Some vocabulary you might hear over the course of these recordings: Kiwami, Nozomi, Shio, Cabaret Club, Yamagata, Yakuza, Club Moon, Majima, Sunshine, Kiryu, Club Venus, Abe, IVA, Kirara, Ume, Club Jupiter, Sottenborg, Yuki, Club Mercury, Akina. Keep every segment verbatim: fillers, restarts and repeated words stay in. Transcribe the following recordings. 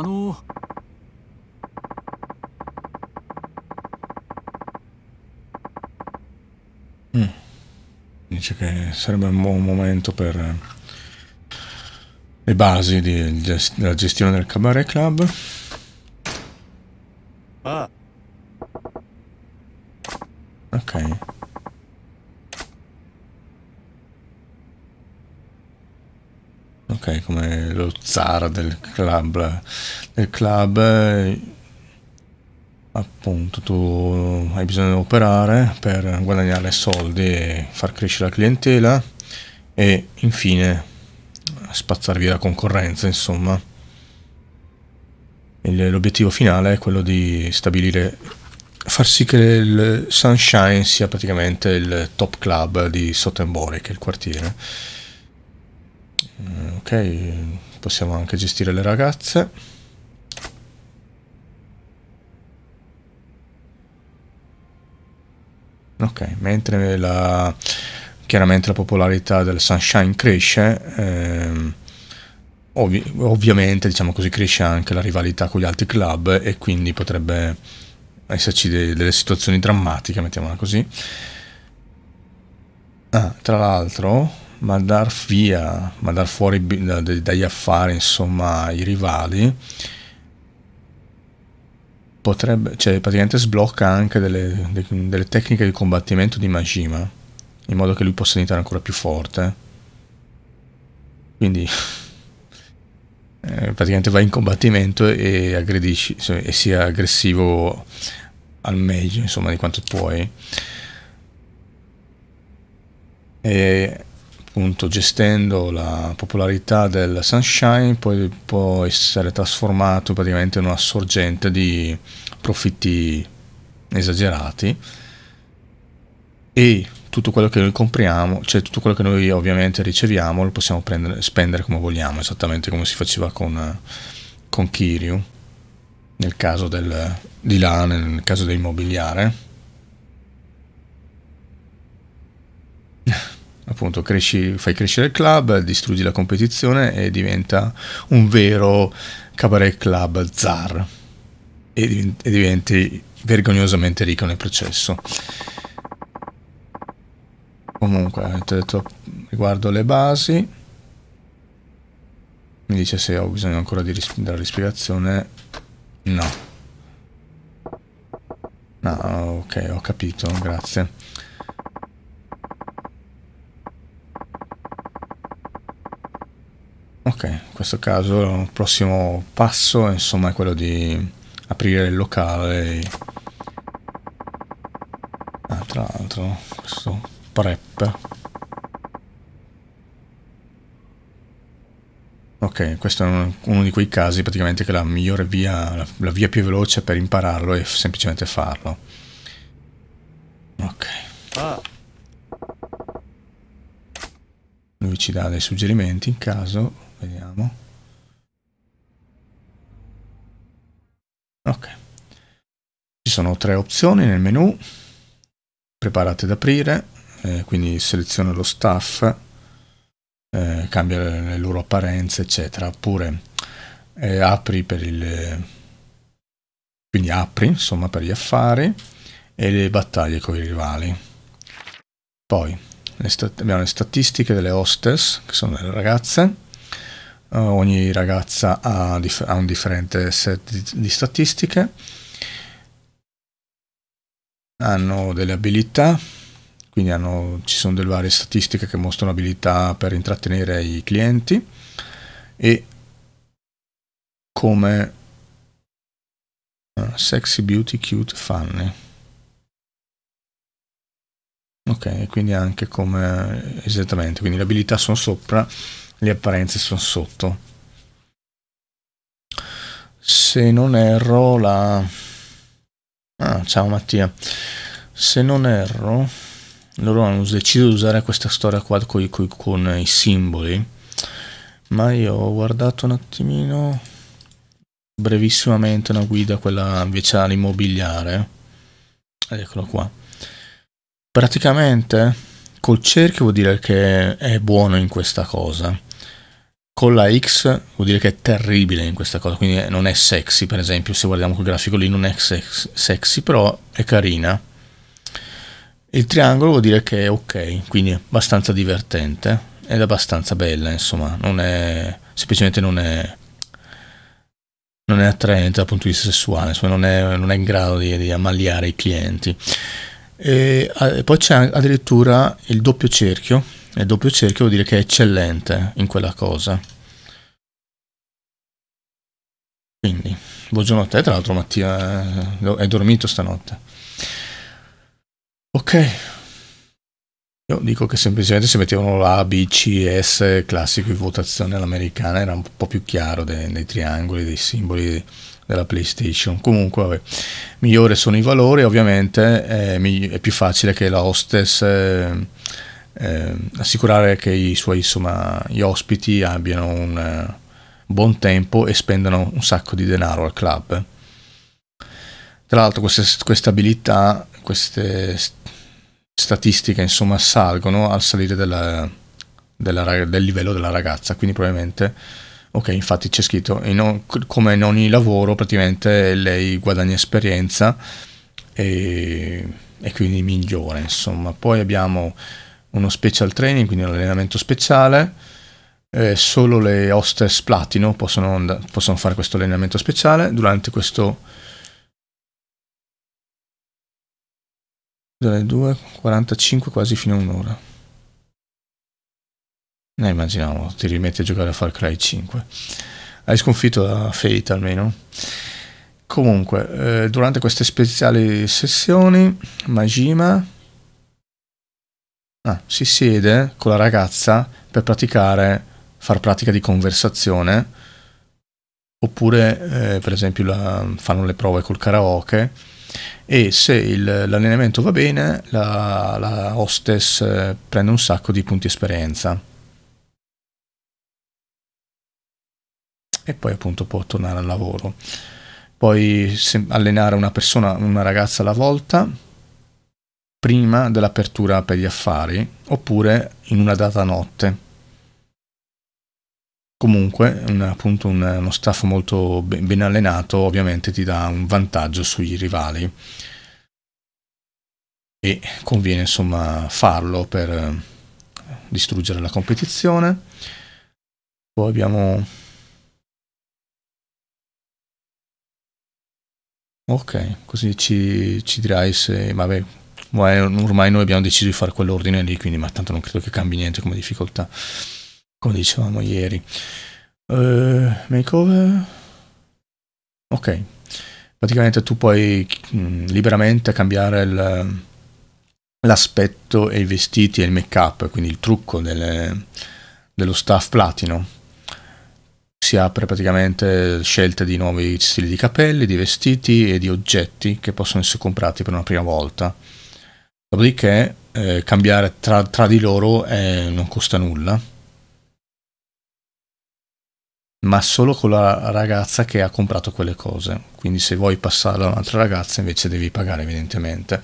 あのー、dice che sarebbe un buon momento per le basi di, gest della gestione del Cabaret Club. Ah. Ok. Ok, come lo zar del club. Del club, appunto, tu hai bisogno di operare per guadagnare soldi e far crescere la clientela e infine spazzare via la concorrenza, insomma. L'obiettivo finale è quello di stabilire, far sì che il Sunshine sia praticamente il top club di Sottenborg, che è il quartiere. Ok, possiamo anche gestire le ragazze. Ok, mentre la, chiaramente la popolarità del Sunshine cresce, ehm, ovvi, ovviamente, diciamo così, cresce anche la rivalità con gli altri club e quindi potrebbe esserci de, delle situazioni drammatiche, mettiamola così. Ah, tra l'altro, mandar via, mandar fuori da, da, dagli affari, insomma, i rivali, potrebbe, cioè praticamente sblocca anche delle, de, delle tecniche di combattimento di Majima, in modo che lui possa diventare ancora più forte. Quindi eh, praticamente vai in combattimento e aggredisci, cioè, e sia aggressivo al meglio, insomma, di quanto puoi. E appunto, gestendo la popolarità del Sunshine, poi può essere trasformato praticamente in una sorgente di profitti esagerati, e tutto quello che noi compriamo, cioè tutto quello che noi ovviamente riceviamo, lo possiamo prendere, spendere come vogliamo, esattamente come si faceva con, con Kiryu nel caso del, di là, nel caso dell'immobiliare. Appunto, cresci, fai crescere il club, distruggi la competizione e diventa un vero Cabaret Club zar, e diventi vergognosamente ricco nel processo. Comunque, ti ho detto riguardo le basi, mi dice se ho bisogno ancora di ris della rispiegazione. No. No, ok, ho capito, grazie. Ok, in questo caso il prossimo passo, insomma, è quello di aprire il locale. Ah, tra l'altro, questo prep. Ok, questo è uno, uno di quei casi praticamente che la migliore via, la, la via più veloce per impararlo è semplicemente farlo. Ok. Ah. Lui ci dà dei suggerimenti in caso. Vediamo. Ok. Ci sono tre opzioni nel menu. Preparate ad aprire, eh, quindi seleziona lo staff, eh, cambia le, le loro apparenze, eccetera. Oppure eh, apri per il... quindi apri, insomma, per gli affari e le battaglie con i rivali. Poi le stat- abbiamo le statistiche delle hostess, che sono le ragazze. Ogni ragazza ha, dif ha un differente set di, di statistiche, hanno delle abilità, quindi hanno, ci sono delle varie statistiche che mostrano abilità per intrattenere i clienti e come uh, sexy, beauty, cute, funny. Ok, quindi anche come, esattamente, quindi le abilità sono sopra, le apparenze sono sotto. Se non erro la... Ah, ciao Mattia. Se non erro, loro hanno deciso di usare questa storia qua con i, con i simboli, ma io ho guardato un attimino brevissimamente una guida, quella invece all'immobiliare. Eccolo qua. Praticamente col cerchio vuol dire che è buono in questa cosa. con la X vuol dire che è terribile in questa cosa, quindi non è sexy, per esempio, se guardiamo quel grafico lì non è sexy, però è carina. Il triangolo vuol dire che è ok, quindi è abbastanza divertente ed abbastanza bella, insomma, non è, semplicemente non è, non è attraente dal punto di vista sessuale, insomma, non è, non è in grado di, di ammaliare i clienti. E, e poi c'è addirittura il doppio cerchio, e il doppio cerchio vuol dire che è eccellente in quella cosa. Quindi, buongiorno a te, tra l'altro Mattia, hai dormito stanotte? Ok, io dico che semplicemente se mettevano la B, C, S, classico di votazione all'americana, era un po' più chiaro dei, dei triangoli, dei simboli della PlayStation. Comunque, vabbè, migliore sono i valori, ovviamente è, è più facile che la hostess eh, eh, assicurare che i suoi, insomma, gli ospiti abbiano un eh, buon tempo e spendano un sacco di denaro al club. Tra l'altro queste, questa abilità, queste statistiche, insomma, salgono al salire della, della, del livello della ragazza, quindi probabilmente, ok, infatti c'è scritto, in, come in ogni lavoro praticamente lei guadagna esperienza e, e quindi migliora, insomma. Poi abbiamo uno special training, quindi un allenamento speciale, eh, solo le hostess platino possono, possono fare questo allenamento speciale durante questo dalle due e quarantacinque quasi fino a un'ora. Ne immaginiamo, ti rimetti a giocare a Far Cry cinque. Hai sconfitto la Fate almeno. Comunque, eh, durante queste speciali sessioni, Majima ah, si siede con la ragazza per praticare, far pratica di conversazione, oppure, eh, per esempio, la, fanno le prove col karaoke. E se l'allenamento va bene, la, la hostess eh, prende un sacco di punti esperienza. E poi appunto può tornare al lavoro. Poi se, allenare una persona, una ragazza alla volta, prima dell'apertura per gli affari, oppure in una data notte. Comunque, un, appunto, un, uno staff molto ben, ben allenato ovviamente ti dà un vantaggio sui rivali e conviene, insomma, farlo per distruggere la competizione. Poi abbiamo... Ok, così ci, ci dirai se... Vabbè, ormai noi abbiamo deciso di fare quell'ordine lì, quindi, ma tanto non credo che cambi niente come difficoltà, come dicevamo ieri. Uh, makeover, ok, praticamente tu puoi mh, liberamente cambiare l'aspetto e i vestiti e il make up, quindi il trucco delle, dello staff platino. Si apre praticamente scelte di nuovi stili di capelli, di vestiti e di oggetti che possono essere comprati per una prima volta. Dopodiché eh, cambiare tra, tra di loro eh, non costa nulla, ma solo con la ragazza che ha comprato quelle cose, quindi se vuoi passarla a un'altra ragazza invece devi pagare evidentemente.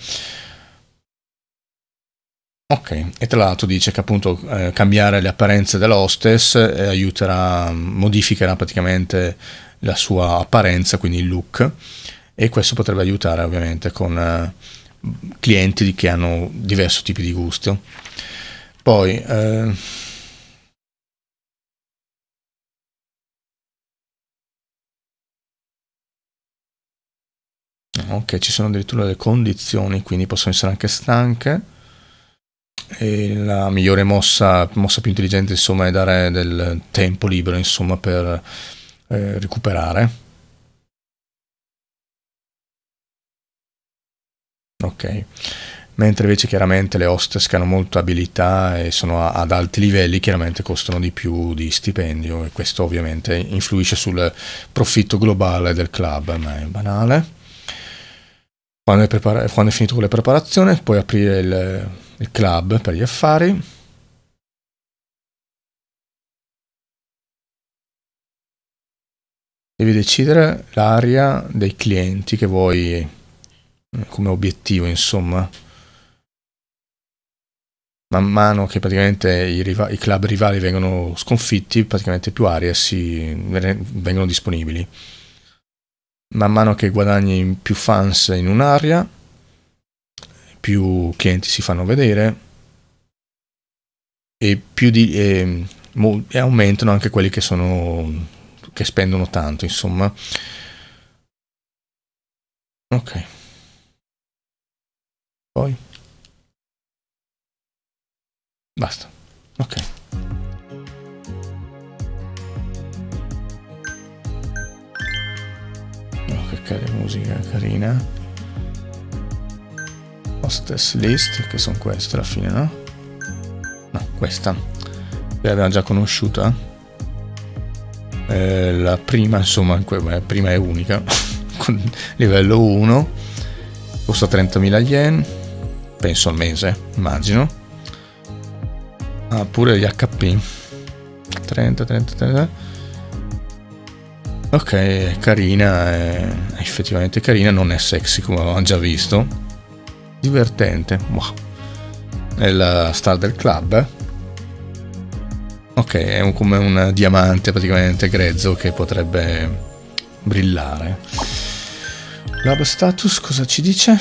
Ok, e tra l'altro dice che appunto eh, cambiare le apparenze della hostess eh, aiuterà, modificherà praticamente la sua apparenza, quindi il look, e questo potrebbe aiutare ovviamente con eh, clienti che hanno diversi tipi di gusto. Poi eh, ok, ci sono addirittura le condizioni, quindi possono essere anche stanche, e la migliore mossa, mossa più intelligente, insomma, è dare del tempo libero, insomma, per eh, recuperare. Ok, mentre invece chiaramente le hostess che hanno molta abilità e sono ad alti livelli chiaramente costano di più di stipendio, e questo ovviamente influisce sul profitto globale del club, ma è banale. Quando è, quando è finito con le preparazioni, puoi aprire il, il club per gli affari. Devi decidere l'area dei clienti che vuoi come obiettivo, insomma. man mano che praticamente i, riva i club rivali vengono sconfitti, praticamente più aree si vengono disponibili. Man mano che guadagni più fans in un'area, più clienti si fanno vedere e più di, e, e aumentano anche quelli che sono, che spendono tanto, insomma. Ok, poi basta. Ok, oh, che cara musica carina. Hostess list, che sono queste alla fine, no? No, questa l'abbiamo già conosciuta, eh, la prima, insomma, la prima è unica. Con livello uno, costa trentamila yen, penso al mese, immagino. Ah, pure gli acca pi, trenta, trenta, trenta. Ok, è carina, è effettivamente carina, non è sexy come avevamo già visto, divertente. Wow. È la star del club. Ok, è un, come un diamante praticamente grezzo che potrebbe brillare. Club status cosa ci dice?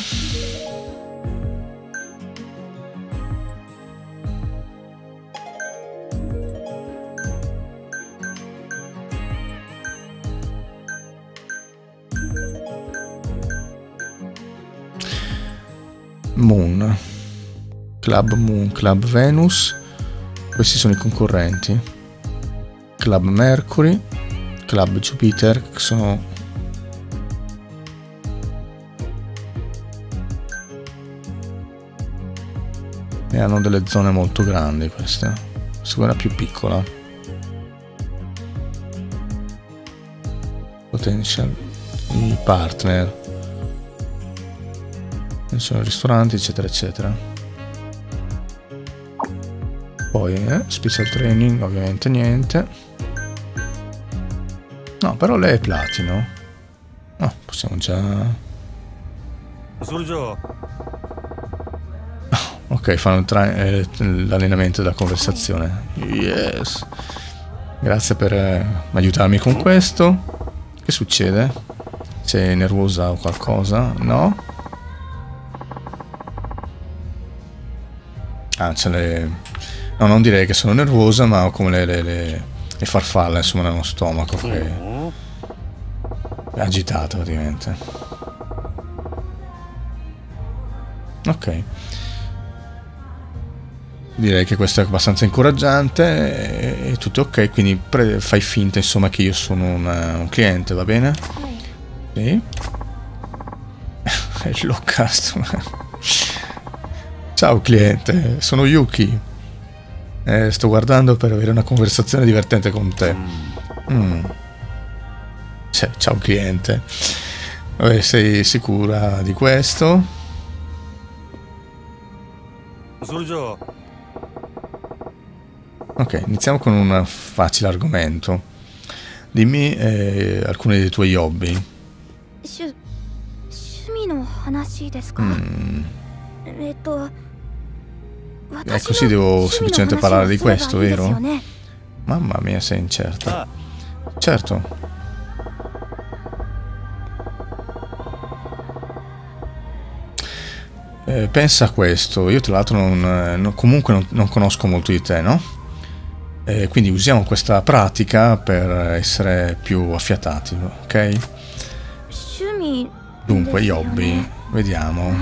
Moon, Club Moon, Club Venus, questi sono i concorrenti. Club Mercury, Club Jupiter, che sono e hanno delle zone molto grandi, questa questa è una più piccola. Potential, i partner, sono ristoranti, eccetera eccetera. Poi eh, special training, ovviamente niente. No, però lei è platino. No, possiamo già... Oh, ok, fanno eh, l'allenamento da conversazione. Yes. Grazie per eh, aiutarmi con questo. Che succede? Sei nervosa o qualcosa? No? Ah, c'è le... No, non direi che sono nervosa, ma ho come le... le, le... e farfalla, insomma, nello stomaco che è agitato praticamente. Ok, direi che questo è abbastanza incoraggiante e tutto. Ok, quindi fai finta, insomma, che io sono un, un cliente, va bene? Sì. Hello customer. Ciao cliente, sono Yuki. Eh, sto guardando per avere una conversazione divertente con te. Mm. Cioè, ciao cliente. Vabbè, sei sicura di questo? Ok, iniziamo con un facile argomento. Dimmi eh, alcuni dei tuoi hobby. Mm. E così devo semplicemente parlare di questo, vero? Mamma mia, sei incerta. Certo. Eh, pensa a questo. Io tra l'altro non, non, comunque non, non conosco molto di te, no? Eh, quindi usiamo questa pratica per essere più affiatati, ok? Dunque, gli hobby. Vediamo.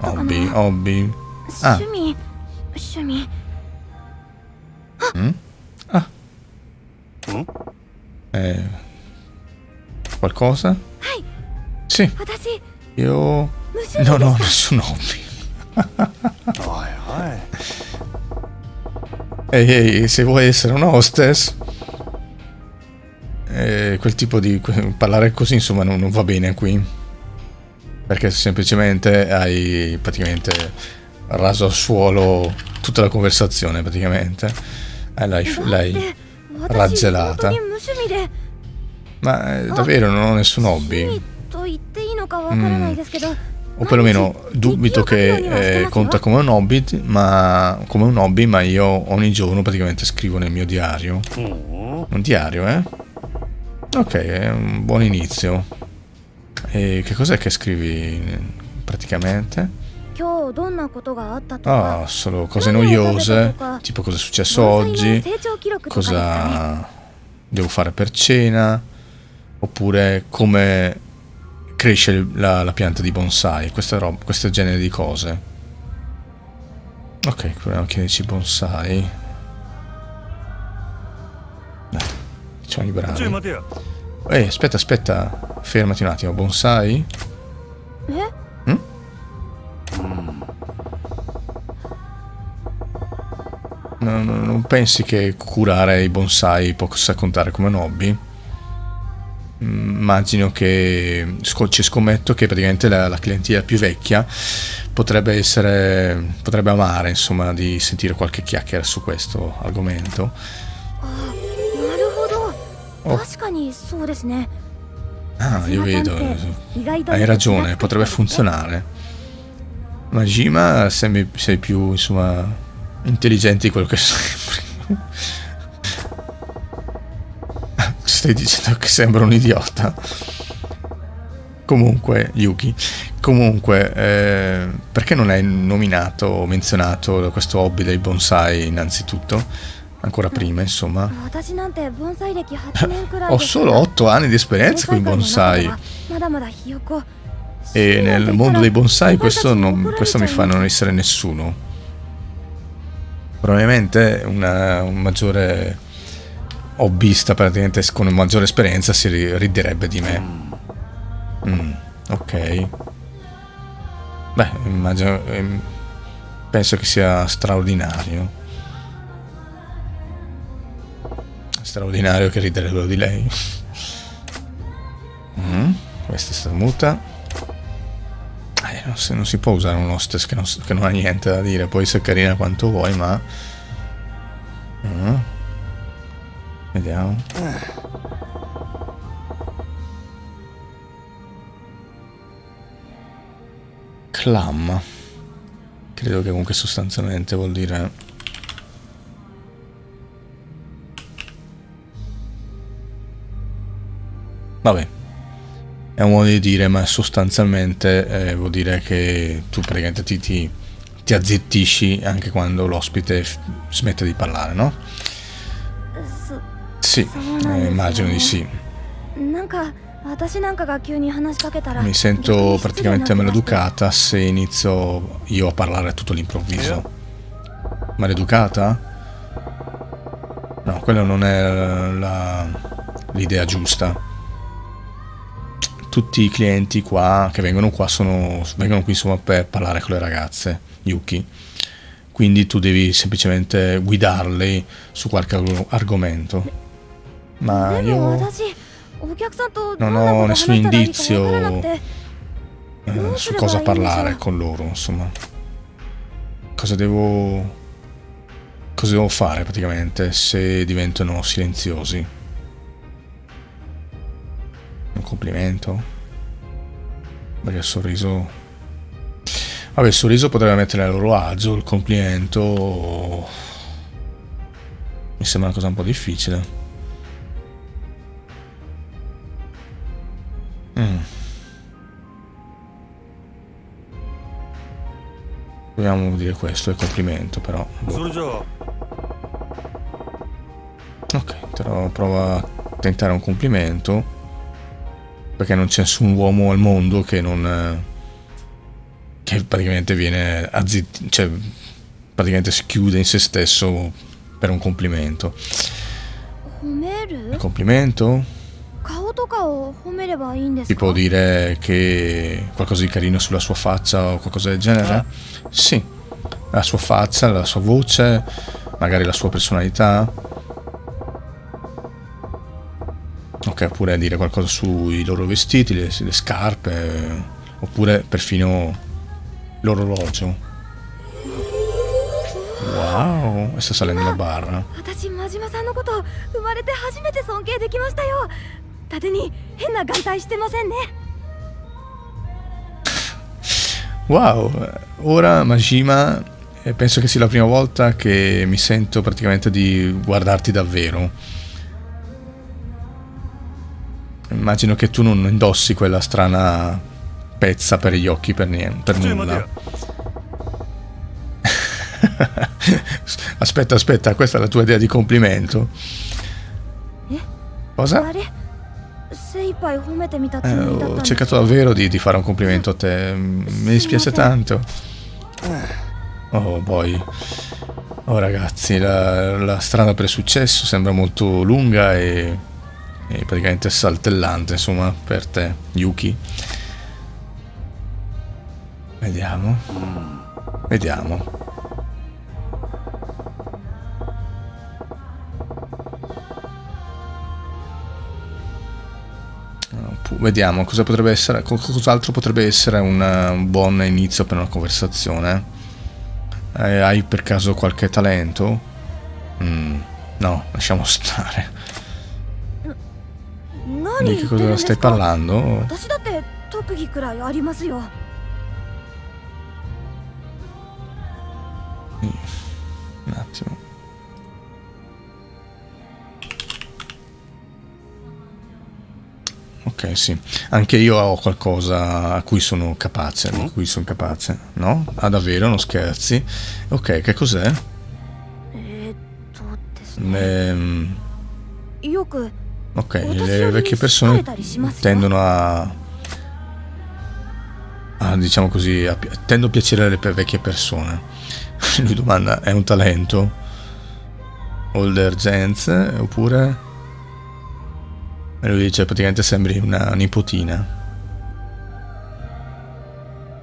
Hobby, hobby. Ah. Mm? Ah. Eh, qualcosa? Sì. Io non ho nessun hobby. Ehi, ehi, se vuoi essere un hostess, eh, quel tipo di parlare così, insomma, non, non va bene qui, perché semplicemente hai praticamente raso al suolo tutta la conversazione praticamente. Eh, l'hai raggelata. Ma eh, davvero non ho nessun hobby. Mm. o perlomeno dubito che eh, conta come un hobby, ma come un hobby, ma io ogni giorno praticamente scrivo nel mio diario. Un diario, eh? Ok, è un buon inizio. E che cos'è che scrivi praticamente? Ah, oh, solo cose noiose, tipo cosa è successo oggi, cosa devo fare per cena, oppure come cresce la, la pianta di bonsai, questa roba, questo genere di cose. Ok, proviamo a chiederci bonsai. Dai, facciamo i bravi. Ehi, aspetta, aspetta, fermati un attimo, bonsai? Mm? No, no, non pensi che curare i bonsai possa contare come un hobby? Immagino che, ci scommetto che praticamente la, la clientela più vecchia potrebbe essere, potrebbe amare insomma di sentire qualche chiacchiera su questo argomento. Oh. Ah, io vedo, hai ragione, potrebbe funzionare. Majima, sei, sei più insomma intelligente di quello che sei. Stai dicendo che sembra un idiota. Comunque, Yuki, comunque, eh, perché non hai nominato o menzionato questo hobby dei bonsai innanzitutto? Ancora prima, insomma. Ho solo otto anni di esperienza con i bonsai. E nel mondo dei bonsai questo, non, questo mi fa non essere nessuno. Probabilmente una, un maggiore hobbista, praticamente con maggiore esperienza, si riderebbe di me. Mm, ok. Beh, immagino, penso che sia straordinario. Straordinario che riderebbero di lei. Mm, questa è stata muta. Eh, non, si, non si può usare un hostess che non, che non ha niente da dire. Puoi essere carina quanto vuoi, ma... Mm. Vediamo. Clam. Credo che comunque sostanzialmente vuol dire... Vabbè, è un modo di dire, ma sostanzialmente eh, vuol dire che tu praticamente ti, ti, ti azzittisci anche quando l'ospite smette di parlare, no? Sì, eh, immagino di sì. Mi sento praticamente maleducata se inizio io a parlare tutto all'improvviso. Maleducata? No, quella non è l'idea giusta. Tutti i clienti qua che vengono qua sono, vengono qui insomma per parlare con le ragazze, Yuki. Quindi tu devi semplicemente guidarli su qualche argomento. Ma io non ho nessun indizio eh, su cosa parlare con loro, insomma. Cosa devo, cosa devo fare praticamente se diventano silenziosi? Un complimento, perché il sorriso, vabbè, il sorriso potrebbe mettere a loro agio, il complimento mi sembra una cosa un po' difficile. mm. Proviamo a dire questo, il complimento però boh. Ok, però prova a tentare un complimento, perché non c'è nessun uomo al mondo che non che praticamente viene azzitt- cioè praticamente si chiude in se stesso per un complimento. Un complimento? Si può dire che qualcosa di carino sulla sua faccia o qualcosa del genere? Sì, la sua faccia, la sua voce, magari la sua personalità. Ok, oppure dire qualcosa sui loro vestiti, le, le scarpe, oppure perfino l'orologio. Wow, e sta salendo la barra. Wow, ora Majima, penso che sia la prima volta che mi sento praticamente di guardarti davvero. Immagino che tu non indossi quella strana pezza per gli occhi per niente, per nulla. Aspetta, aspetta, questa è la tua idea di complimento? Cosa? Eh, ho cercato davvero di, di fare un complimento a te. Mi dispiace tanto. Oh boy. Oh ragazzi, la, la strada per il successo sembra molto lunga e, e praticamente saltellante, insomma, per te, Yuki. Vediamo. Vediamo. Vediamo cosa potrebbe essere, cos'altro potrebbe essere una, un buon inizio per una conversazione. Eh, hai per caso qualche talento? Mm, no, lasciamo stare. Di che cosa stai parlando? Un attimo. Ok, sì. Anche io ho qualcosa a cui sono capace, di cui sono capace. No? Ah, davvero? Non scherzi? Ok, che cos'è? Ehm... Ok, le vecchie persone tendono a... a diciamo così, a... tendo a piacere alle vecchie persone. Lui domanda, è un talento? Older gens, oppure... E lui dice, praticamente sembri una nipotina.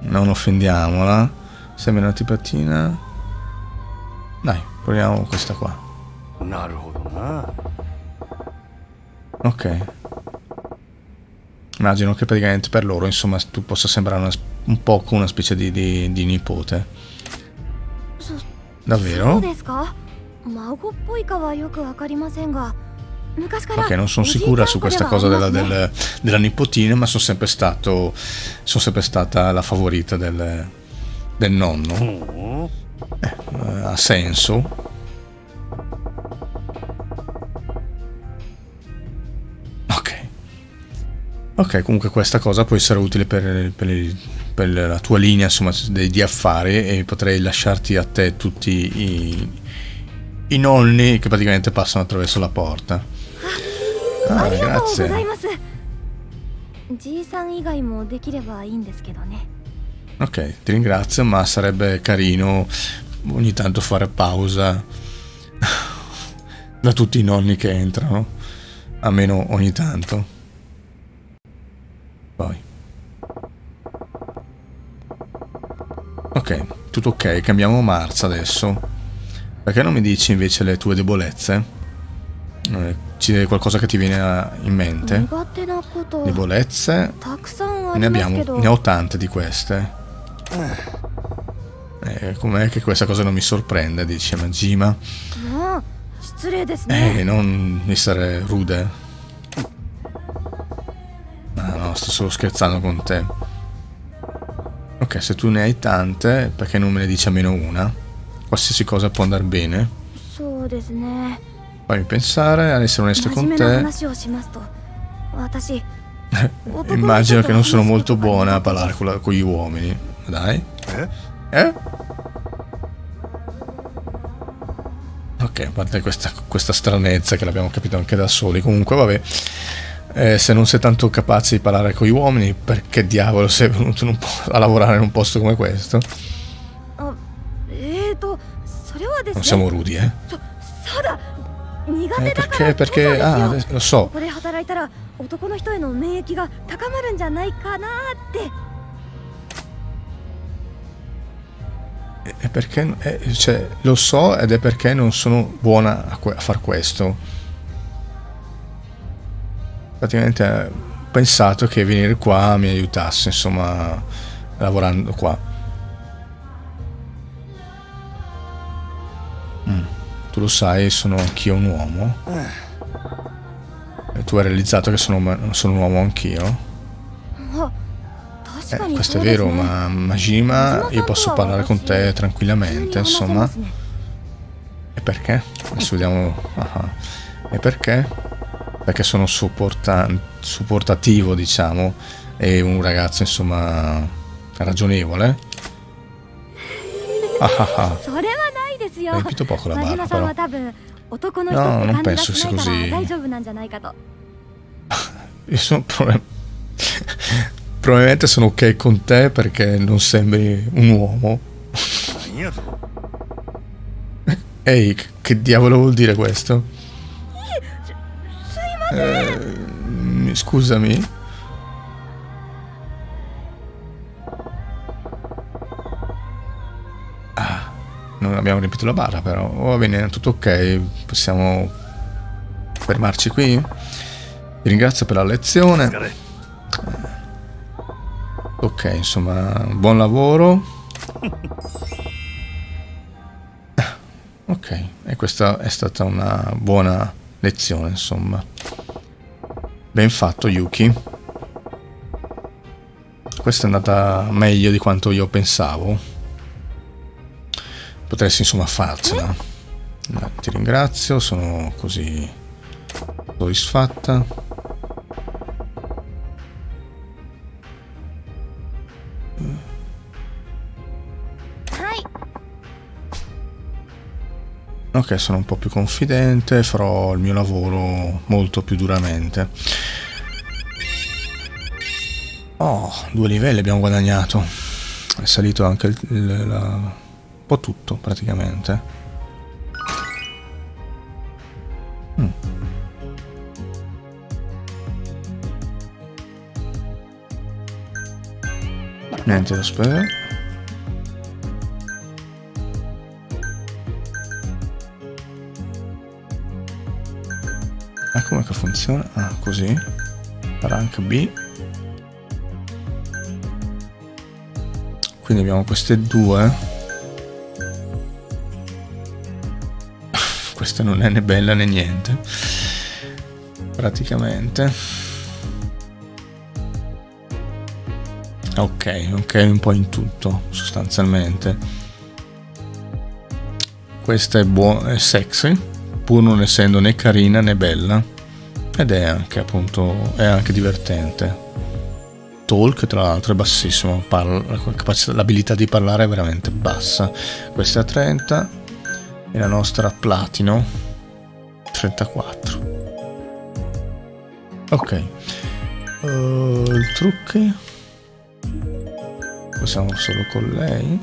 Non offendiamola. Sembri una tipatina. Dai, proviamo questa qua. Ok. Immagino che praticamente per loro, insomma, tu possa sembrare una, un poco una specie di, di, di nipote. Davvero? Ok, non sono sicura su questa cosa della, del, della nipotina, ma sono sempre stato sono sempre stata la favorita del, del nonno. Eh, ha senso. Ok. Ok, comunque questa cosa può essere utile per, per, per la tua linea, insomma, di, di affari, e potrei lasciarti a te tutti i, i nonni che praticamente passano attraverso la porta. Ah, grazie. Ok, ti ringrazio, ma sarebbe carino ogni tanto fare pausa da tutti i nonni che entrano, almeno ogni tanto. Poi. Ok, tutto ok, cambiamo marcia adesso. Perché non mi dici invece le tue debolezze? C'è qualcosa che ti viene in mente? Debolezze? Ne abbiamo, ne ho tante di queste. Eh, com'è che questa cosa non mi sorprende, dice Majima. Eh, non essere rude. No, no, sto solo scherzando con te. Ok, se tu ne hai tante, perché non me ne dici almeno una? Qualsiasi cosa può andare bene. Fammi pensare, ad essere onesto con te. Immagino che non sono molto buona a parlare con, la, con gli uomini. Dai. Eh? Ok, a parte questa, questa stranezza che l'abbiamo capito anche da soli. Comunque, vabbè. Eh, se non sei tanto capace di parlare con gli uomini, perché diavolo sei venuto un po a lavorare in un posto come questo? Non siamo rudi, eh? Eh, perché, perché, ah, adesso, lo so. E perché, eh, cioè, lo so ed è perché non sono buona a, a far questo. Praticamente eh, ho pensato che venire qua mi aiutasse, insomma, lavorando qua. Mm. Tu lo sai, sono anch'io un uomo. E tu hai realizzato che sono, sono un uomo anch'io. Eh, questo è vero, ma Majima, io posso parlare con te tranquillamente, insomma. E perché? Adesso vediamo... Aha. E perché? Perché sono supporta... supportativo, diciamo, e un ragazzo, insomma, ragionevole. Ah ah ah. Mi ha riempito poco la barba, però. No, non penso sia così. Io sono problem... probabilmente sono ok con te perché non sembri un uomo. Ehi, che diavolo vuol dire questo? Eh, scusami. Ah, non abbiamo riempito la barra però. Oh, va bene, tutto ok. Possiamo fermarci qui. Vi ringrazio per la lezione. Ok, insomma, buon lavoro. Ok, e questa è stata una buona lezione, insomma. Ben fatto, Yuki. Questa è andata meglio di quanto io pensavo. Potresti, insomma, farcela. Ti ringrazio, sono così soddisfatta. Ok, sono un po' più confidente, farò il mio lavoro molto più duramente. Oh, due livelli abbiamo guadagnato. È salito anche il, il, la... un po' tutto praticamente. Mm. Niente da sperare. Come che funziona? Ah, così. Rank B. Quindi abbiamo queste due. Questa non è né bella né niente. Praticamente. Ok, ok, un po' in tutto, sostanzialmente. Questa è buona, è sexy, pur non essendo né carina né bella. Ed è anche, appunto, è anche divertente. Talk, tra l'altro, è bassissimo. L'abilità di parlare è veramente bassa. Questa è trenta. E la nostra platino trentaquattro. Ok. Uh, il trucchi. Possiamo solo con lei.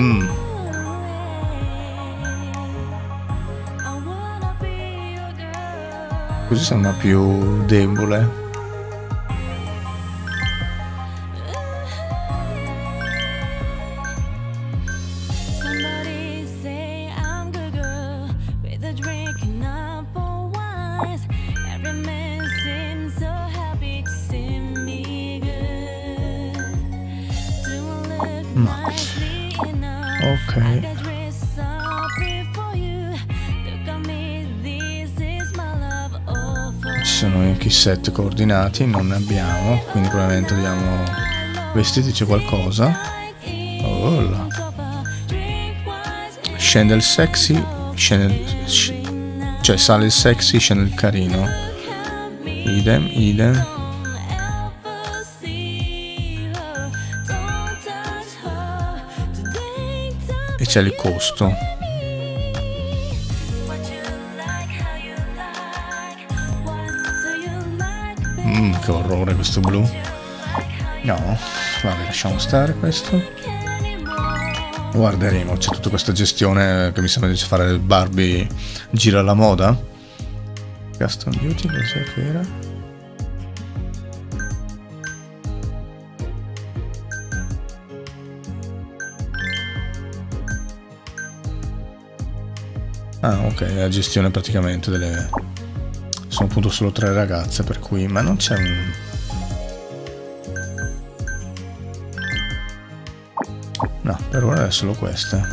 Mm. Così sembra più debole. Set coordinati non ne abbiamo, quindi probabilmente dobbiamo vestirci qualcosa. Oh là. Scende il sexy, scende il, cioè sale il sexy, scende il carino. Idem, idem. E c'è il costo. Che orrore questo blu. No, vabbè, lasciamo stare questo. Guarderemo, c'è tutta questa gestione che mi sembra di fare il Barbie gira alla moda. Custom Beauty, cos'è che era? Ah, ok, la gestione praticamente delle... Sono appunto solo tre ragazze, per cui... Ma non c'è un... No, per ora è solo questa.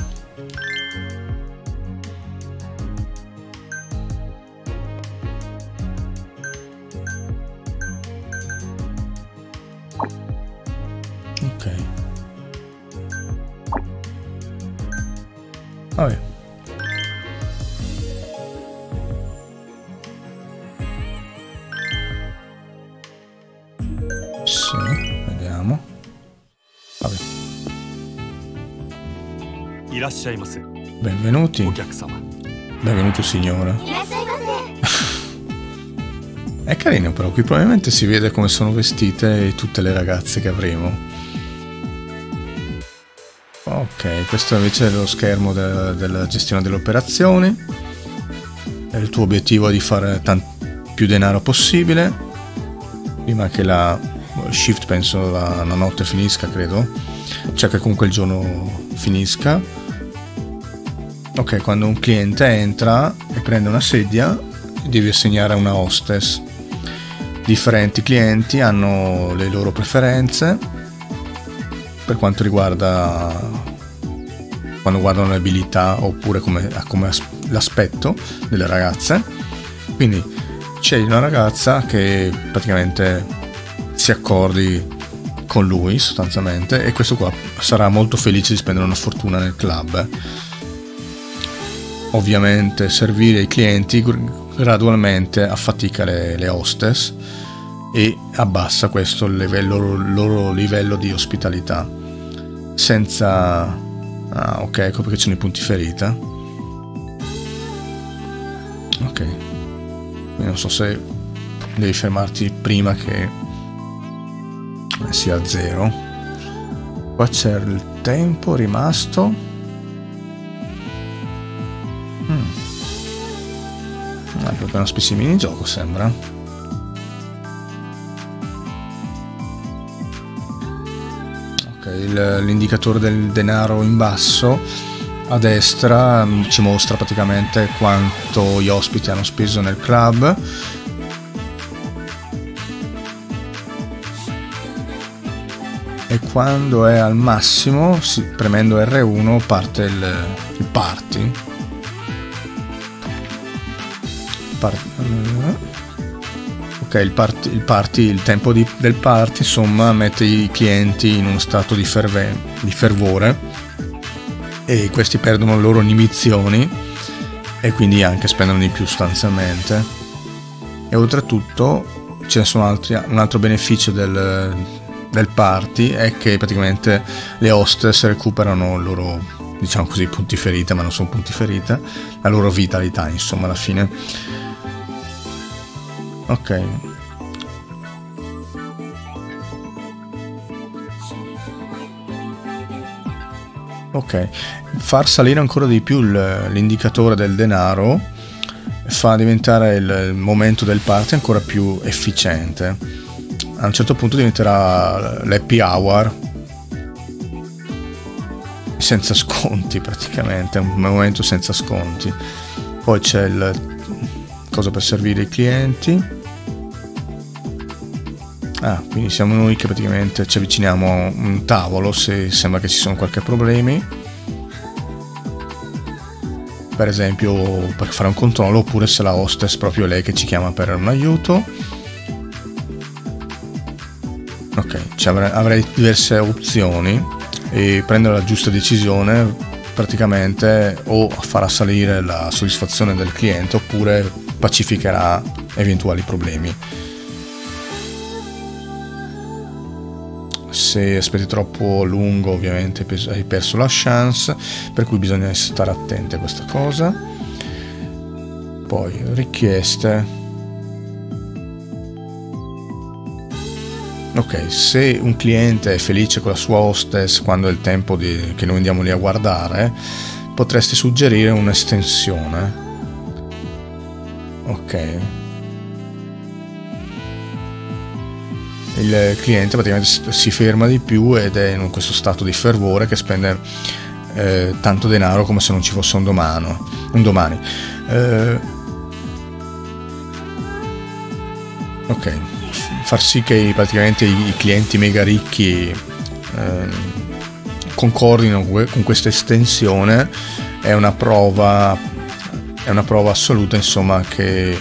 Ok. Vabbè. Sì, vediamo. Vabbè. Benvenuti. Benvenuto signora. È carino però, qui probabilmente si vede come sono vestite tutte le ragazze che avremo. Ok, questo invece è lo schermo della, della gestione delle operazioni. Il tuo obiettivo è di fare più denaro possibile prima che la shift, penso la, la notte finisca, credo, cioè che comunque il giorno finisca. Ok, quando un cliente entra e prende una sedia devi assegnare a una hostess. Differenti clienti hanno le loro preferenze per quanto riguarda quando guardano le abilità oppure come, come l'aspetto delle ragazze. Quindi c'è una ragazza che praticamente si accordi con lui sostanzialmente, e questo qua sarà molto felice di spendere una fortuna nel club. Ovviamente servire i clienti gradualmente affatica le, le hostess e abbassa questo livello, loro livello di ospitalità. Senza... ah ok, ecco perché ci sono i punti ferita. Ok, io non so se devi fermarti prima che sia zero. Qua c'è il tempo rimasto. Ah, è proprio una specie di minigioco, sembra. Ok, l'indicatore del denaro in basso a destra ci mostra praticamente quanto gli ospiti hanno speso nel club. E quando è al massimo, sì, premendo erre uno parte il, il party. Ok, il party, il, party, il tempo di, del party insomma mette i clienti in uno stato di, ferve, di fervore, e questi perdono le loro inibizioni e quindi anche spendono di più sostanzialmente. E oltretutto ce ne sono altri, un altro beneficio del, del party è che praticamente le hostess recuperano il loro, diciamo così, punti ferita, ma non sono punti ferita, la loro vitalità insomma alla fine. Ok, ok, far salire ancora di più l'indicatore del denaro fa diventare il momento del party ancora più efficiente. A un certo punto diventerà l'happy hour senza sconti, praticamente un momento senza sconti. Poi c'è il cosa per servire i clienti. Ah, quindi siamo noi che praticamente ci avviciniamo a un tavolo se sembra che ci sono qualche problemi, per esempio per fare un controllo, oppure se la hostess proprio lei che ci chiama per un aiuto. Ok, cioè avrei, avrei diverse opzioni e prendere la giusta decisione praticamente o farà salire la soddisfazione del cliente oppure pacificherà eventuali problemi. Se aspetti troppo lungo ovviamente hai perso la chance, per cui bisogna stare attenti a questa cosa. Poi richieste. Ok, se un cliente è felice con la sua hostess quando è il tempo di, che noi andiamo lì a guardare, potresti suggerire un'estensione. Ok, il cliente praticamente si ferma di più ed è in questo stato di fervore che spende eh, tanto denaro come se non ci fosse un domani, un domani. Eh, ok, far sì che praticamente i clienti mega ricchi eh, concordino con questa estensione è una prova, è una prova assoluta, insomma, che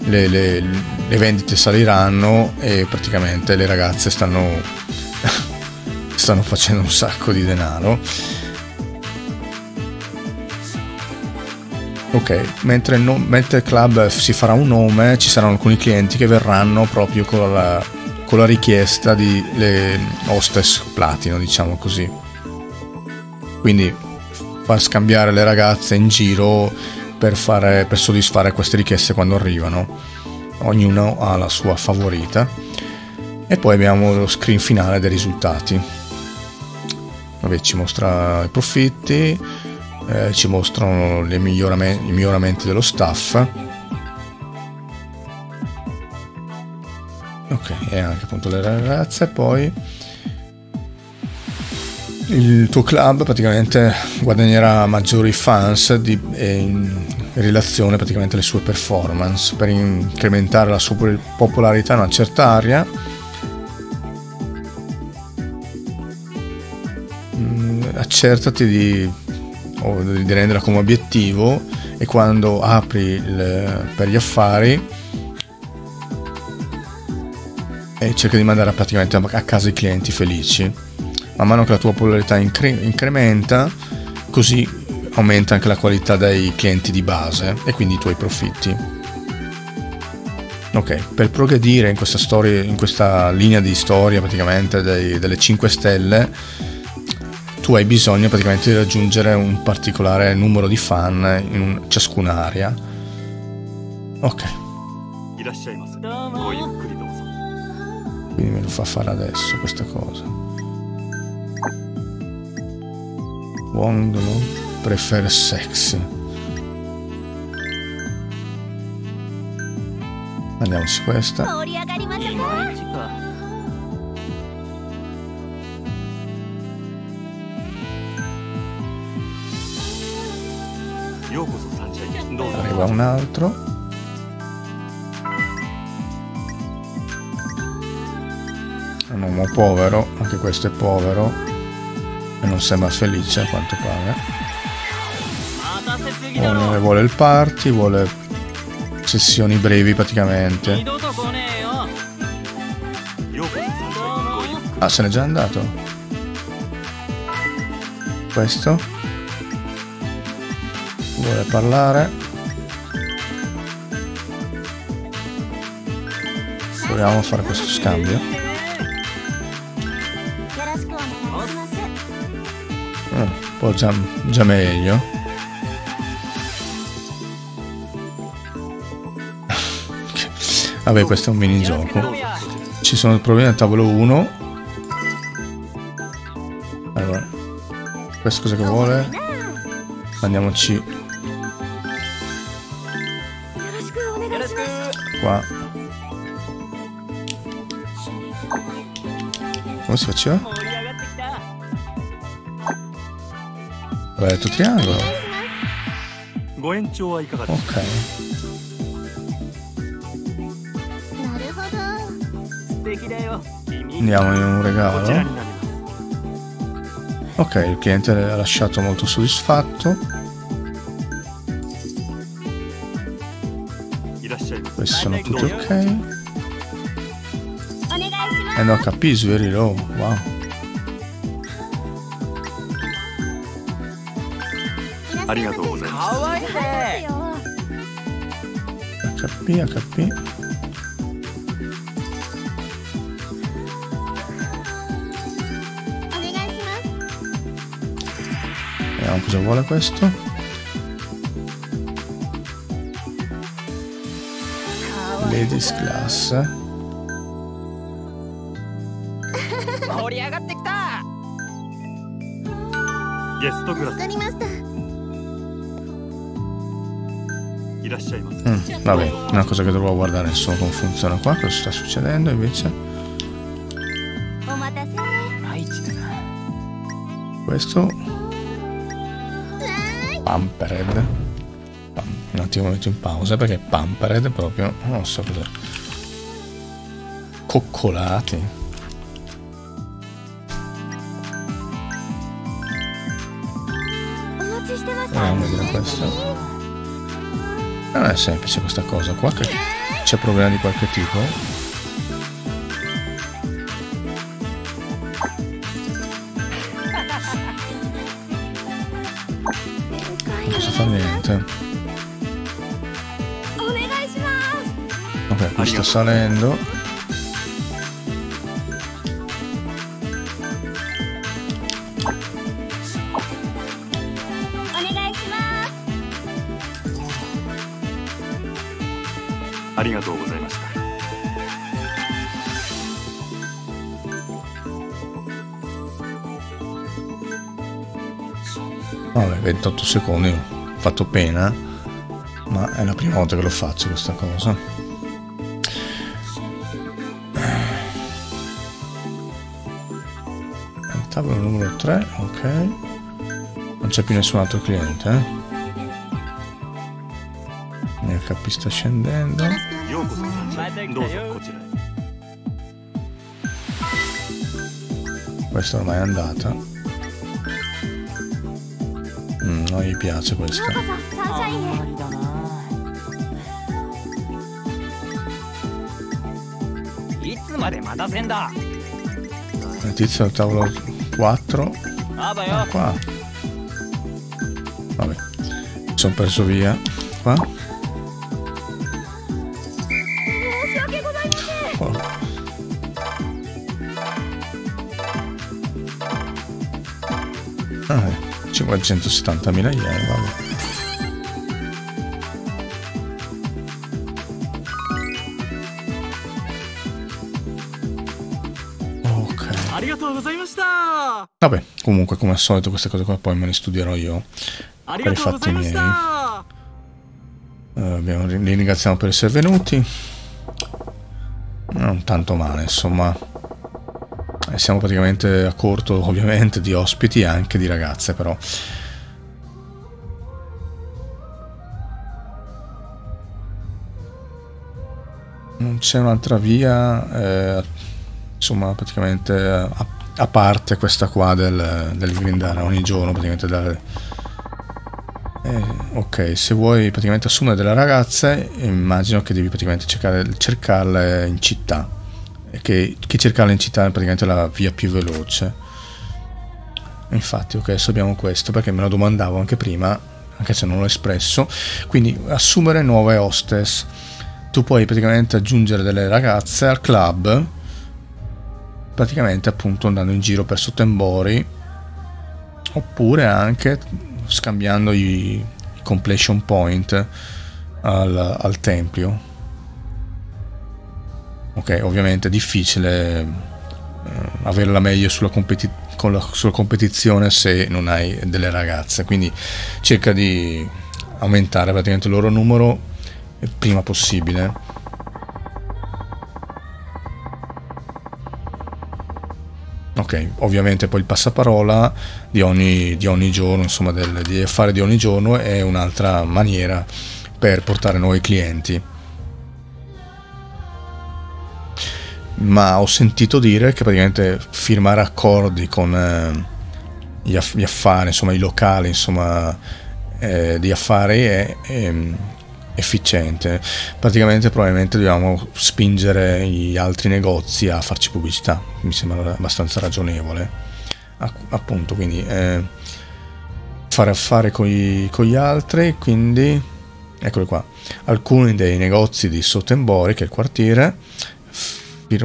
le, le, le vendite saliranno e praticamente le ragazze stanno stanno facendo un sacco di denaro. Ok, mentre il, no, mentre il club si farà un nome, ci saranno alcuni clienti che verranno proprio con la, con la richiesta di le hostess platino, diciamo così. Quindi far scambiare le ragazze in giro per, fare, per soddisfare queste richieste quando arrivano. Ognuno ha la sua favorita. E poi abbiamo lo screen finale dei risultati. Vabbè, ci mostra i profitti. Eh, ci mostrano le miglioramenti, i miglioramenti dello staff. Ok, e anche appunto le ragazze. Poi il tuo club praticamente guadagnerà maggiori fans di, eh, in relazione praticamente alle sue performance, per incrementare la sua popolarità in una certa area. Mm, accertati di o di renderla come obiettivo, e quando apri il, per gli affari, e cerca di mandare praticamente a casa i clienti felici. Man mano che la tua popolarità incre incrementa, così aumenta anche la qualità dei clienti di base e quindi i tuoi profitti. Ok, per progredire in questa storia, in questa linea di storia praticamente dei, delle cinque stelle, tu hai bisogno praticamente di raggiungere un particolare numero di fan in ciascuna area. Ok, quindi me lo fa fare adesso questa cosa. Wong prefer sexy. Andiamo su questa. Arriva un altro. Un uomo povero, anche questo è povero e non sembra felice a quanto pare. Vuole, vuole il party, vuole sessioni brevi praticamente. Ah, se n'è già andato. Questo vuole parlare. Proviamo a fare questo scambio. Eh, un po' già, già meglio. Vabbè, questo è un minigioco. Ci sono problemi al tavolo uno. Allora, questo cosa che vuole? Andiamoci qua. Come si faceva? Ho detto triangolo. Ok, andiamo in un regalo. Ok, il cliente l'ha lasciato molto soddisfatto. Questi sono tutti ok. E no, capisci, very low. Wow. H P, H P. Vediamo cosa vuole questo. Ladies class. mm, Vabbè, una cosa che dovevo guardare, insomma, come funziona qua, cosa sta succedendo invece. Questo Pampered. Un attimo metto in pausa perché Pampered è proprio, non so cos'è. Coccolati. incredibile questo. Non è semplice questa cosa qua, che c'è problema di qualche tipo. Non posso fare niente. Ok, qui sta salendo. Vabbè, ventotto secondi, ho fatto pena, ma è la prima volta che lo faccio questa cosa. Il tavolo numero tre, ok. Non c'è più nessun altro cliente, eh. Il capi sta scendendo. Questa ormai è andata. Mm, non gli piace questa. Il tizio al tavolo quattro. Ah, qua. Vabbè, mi sono perso via. Qua. centosettantamila yen, vabbè. Ok. Vabbè, comunque come al solito queste cose qua poi me le studierò io per i fatti miei. Uh, abbiamo, li ringraziamo per essere venuti. Non tanto male, insomma. Siamo praticamente a corto ovviamente di ospiti e anche di ragazze, però non c'è un'altra via, eh, insomma, praticamente a, a parte questa qua del, del grindare ogni giorno praticamente dare. Eh, ok, se vuoi praticamente assumere delle ragazze immagino che devi praticamente cercare, cercarle in città. Che, che cercare in città è praticamente la via più veloce. Infatti, ok, adesso abbiamo questo perché me lo domandavo anche prima, anche se non l'ho espresso. Quindi assumere nuove hostess. Tu puoi praticamente aggiungere delle ragazze al club, praticamente appunto andando in giro per Sottenborg, oppure anche scambiando i, i completion point al, al tempio. Ok, ovviamente è difficile eh, avere la meglio sulla, competi con la, sulla competizione se non hai delle ragazze, quindi cerca di aumentare praticamente il loro numero il prima possibile. Ok, ovviamente poi il passaparola di ogni, di ogni giorno, insomma del, di affare di ogni giorno è un'altra maniera per portare nuovi clienti. Ma ho sentito dire che praticamente firmare accordi con eh, gli, aff gli affari, insomma i locali, insomma eh, di affari è, è efficiente. Praticamente probabilmente dobbiamo spingere gli altri negozi a farci pubblicità, mi sembra abbastanza ragionevole. A appunto, quindi eh, fare affari con gli altri, quindi eccoli qua. Alcuni dei negozi di Sottenborg, che è il quartiere,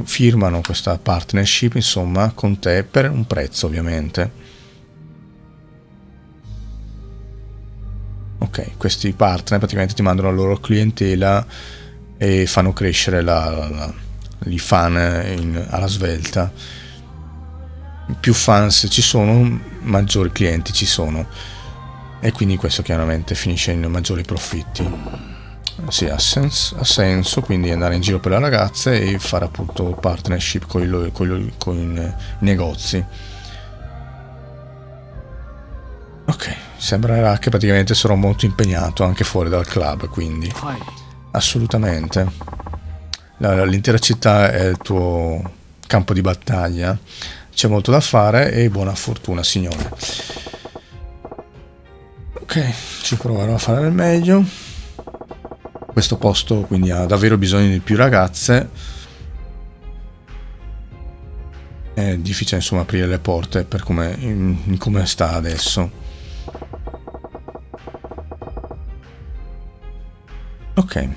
firmano questa partnership insomma con te per un prezzo ovviamente. Ok, questi partner praticamente ti mandano la loro clientela e fanno crescere la, la, i fan in, alla svelta. Più fans ci sono, maggiori clienti ci sono, e quindi questo chiaramente finisce in maggiori profitti. Sì, ha senso, ha senso quindi andare in giro per le ragazze e fare appunto partnership con i, con i, con i negozi. Ok, sembrerà che praticamente sarò molto impegnato anche fuori dal club, quindi assolutamente l'intera città è il tuo campo di battaglia, c'è molto da fare e buona fortuna signore. Ok, Ok, ci proverò a fare del meglio. Questo posto quindi ha davvero bisogno di più ragazze. È difficile insomma aprire le porte per come, in, in come sta adesso. Ok, mi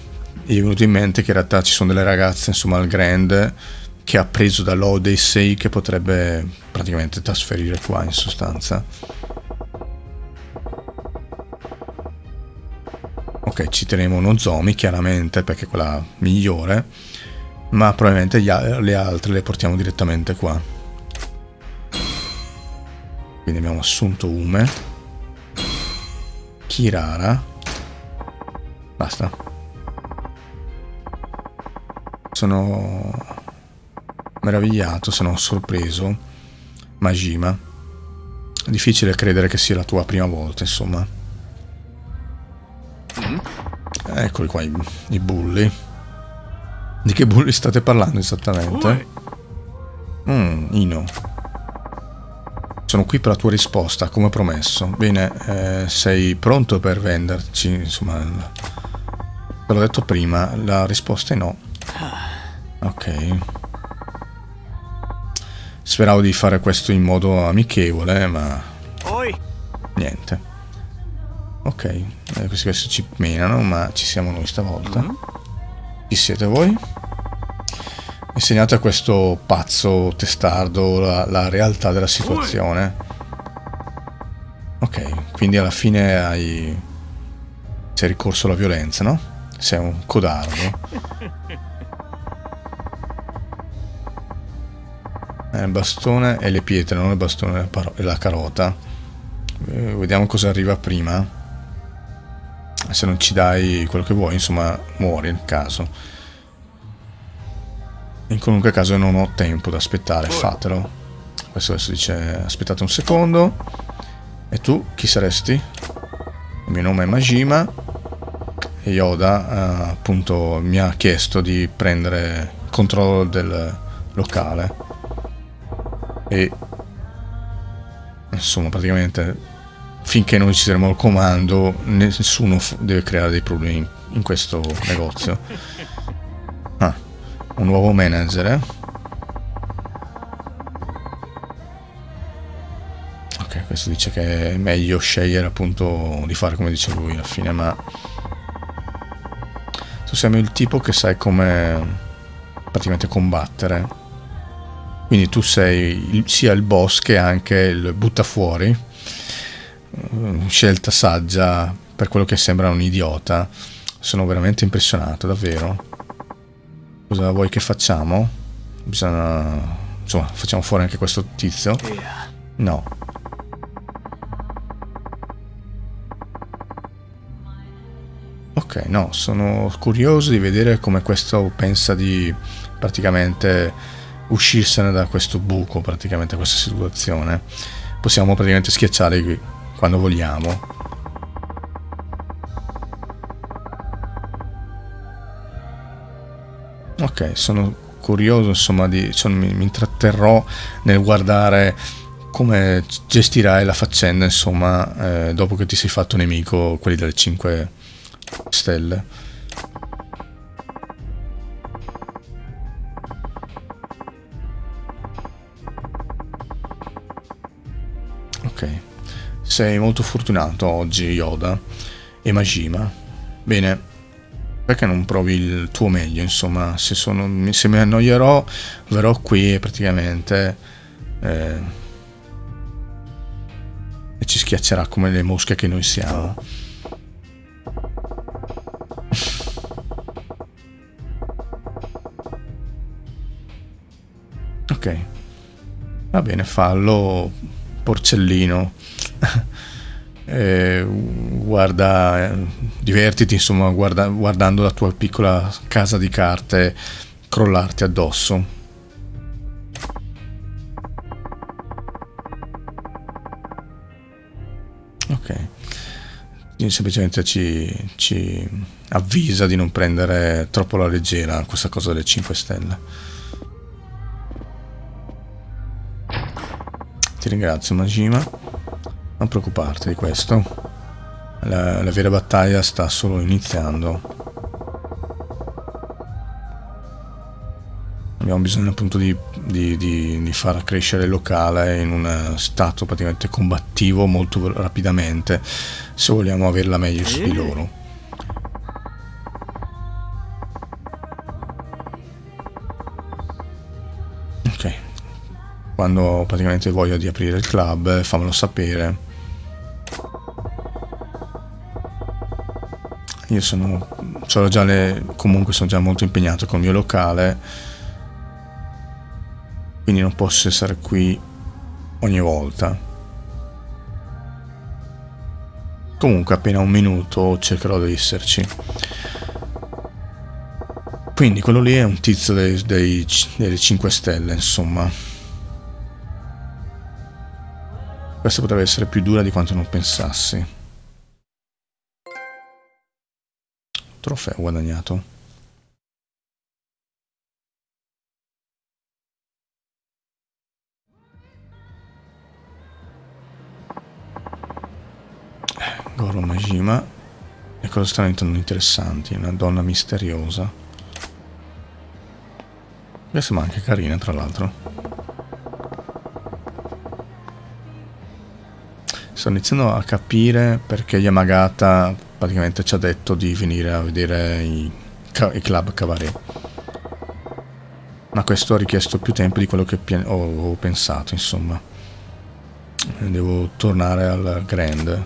è venuto in mente che in realtà ci sono delle ragazze insomma al Grand che ha preso dall'Odyssey, che potrebbe praticamente trasferire qua in sostanza. Ok, ci teniamo Nozomi chiaramente perché è quella migliore, ma probabilmente le altre le portiamo direttamente qua. Quindi abbiamo assunto Ume, Kirara, basta. Sono meravigliato, se non sorpreso. Majima, difficile credere che sia la tua prima volta, insomma. Eccoli qua i, i bulli. Di che bulli state parlando esattamente? Mm, Ino, sono qui per la tua risposta come promesso. Bene, eh, sei pronto per venderci? Insomma, te l'ho detto prima, la risposta è no. Ok, speravo di fare questo in modo amichevole, ma niente. Ok, eh, questi adesso ci menano, ma ci siamo noi stavolta. Chi siete voi? Insegnate a questo pazzo testardo la, la realtà della situazione. Ok, quindi alla fine hai... sei ricorso alla violenza, no? Sei un codardo. Il bastone e le pietre, non il bastone e la carota. Eh, vediamo cosa arriva prima. Se non ci dai quello che vuoi, insomma, muori nel caso. In qualunque caso non ho tempo da aspettare, fatelo. Questo adesso dice aspettate un secondo. E tu chi saresti? Il mio nome è Majima e Yoda eh, appunto mi ha chiesto di prendere controllo del locale. E insomma praticamente finché noi ci saremo al comando nessuno deve creare dei problemi in questo negozio. Ah, un nuovo manager, eh? Ok, questo dice che è meglio scegliere appunto di fare come dice lui alla fine, ma tu sei il tipo che sai come praticamente combattere. Quindi tu sei il, sia il boss che anche il buttafuori, scelta saggia per quello che sembra un idiota. Sono veramente impressionato, davvero. Cosa vuoi che facciamo? Bisogna... insomma, facciamo fuori anche questo tizio? No. Ok, no, sono curioso di vedere come questo pensa di praticamente... uscirsene da questo buco, praticamente da questa situazione. Possiamo praticamente schiacciare qui quando vogliamo. Ok, sono curioso insomma di, cioè, mi, mi intratterrò nel guardare come gestirai la faccenda insomma eh, dopo che ti sei fatto nemico quelli delle cinque stelle. Sei molto fortunato oggi, Yoda e Majima. Bene, perché non provi il tuo meglio? Insomma, se, sono, se mi annoierò, verrò qui e praticamente eh, e ci schiaccerà come le mosche che noi siamo. Ok, va bene, fallo, porcellino. Eh, guarda, eh, divertiti insomma guarda, guardando la tua piccola casa di carte crollarti addosso. Ok, quindi semplicemente ci, ci avvisa di non prendere troppo alla leggera questa cosa delle cinque stelle. Ti ringrazio Majima, non preoccuparti di questo. la, la vera battaglia sta solo iniziando. Abbiamo bisogno appunto di, di, di, di far crescere il locale in un stato praticamente combattivo molto rapidamente, se vogliamo averla meglio su di loro. Ok, quando praticamente voglio di aprire il club, fammelo sapere. Io sono, sono già le, comunque sono già molto impegnato con il mio locale, quindi non posso essere qui ogni volta. Comunque appena un minuto cercherò di esserci. Quindi quello lì è un tizio dei, dei, delle cinque stelle, insomma. Questa potrebbe essere più dura di quanto non pensassi. Trofeo guadagnato. Goro Majima. Le cose stanno diventando interessanti. Una donna misteriosa. Questa ma anche carina, tra l'altro. Sto iniziando a capire perché Yamagata praticamente ci ha detto di venire a vedere i, i club cabaret. Ma questo ha richiesto più tempo di quello che ho pensato, insomma. Devo tornare al Grand.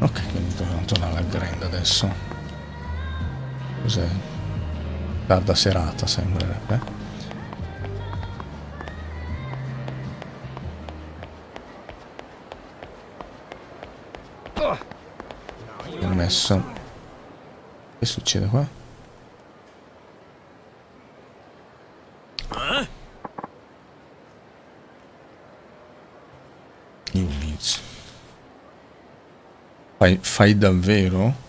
Ok, quindi dobbiamo tornare al Grand adesso. Cos'è? Tarda serata sembrerebbe. Permesso. Che succede qua? Units. Fai, fai davvero?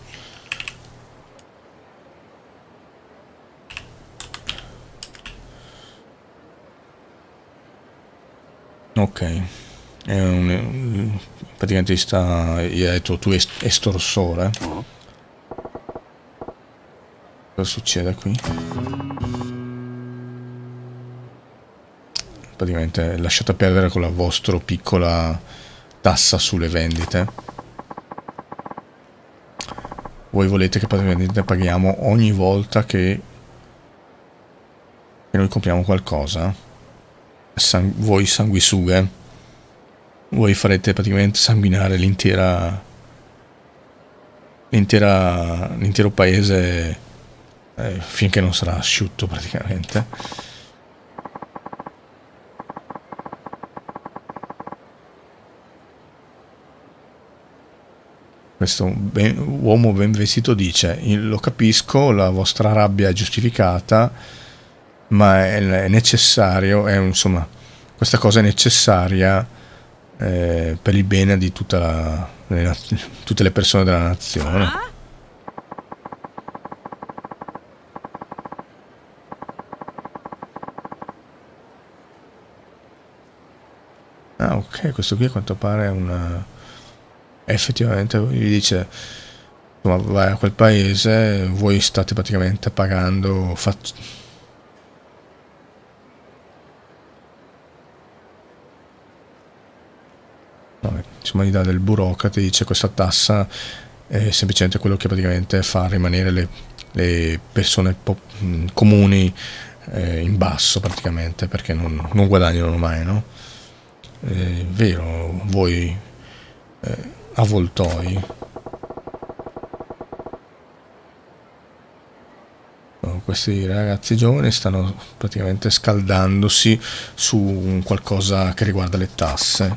Ok, è un, praticamente sta, gli ha detto tu estorsore. Cosa succede qui? Praticamente lasciate perdere con la vostra piccola tassa sulle vendite. Voi volete che praticamente paghiamo ogni volta che, che noi compriamo qualcosa? Sang- voi sanguisughe? Voi farete praticamente sanguinare l'intera... l'intera... l'intero paese eh, finché non sarà asciutto praticamente. Questo ben, uomo ben vestito dice: lo capisco, la vostra rabbia è giustificata, ma è, è necessario, è, insomma, questa cosa è necessaria eh, per il bene di tutta la, le, tutte le persone della nazione. Ah, ok, questo qui a quanto pare è una... effettivamente vi dice, ma vai a quel paese, voi state praticamente pagando fac... no, insomma gli dà del burocrate, dice questa tassa è semplicemente quello che praticamente fa rimanere le, le persone comuni eh, in basso praticamente, perché non, non guadagnano mai, no? È vero, voi eh, avvoltoi. Oh, questi ragazzi giovani stanno praticamente scaldandosi su un qualcosa che riguarda le tasse.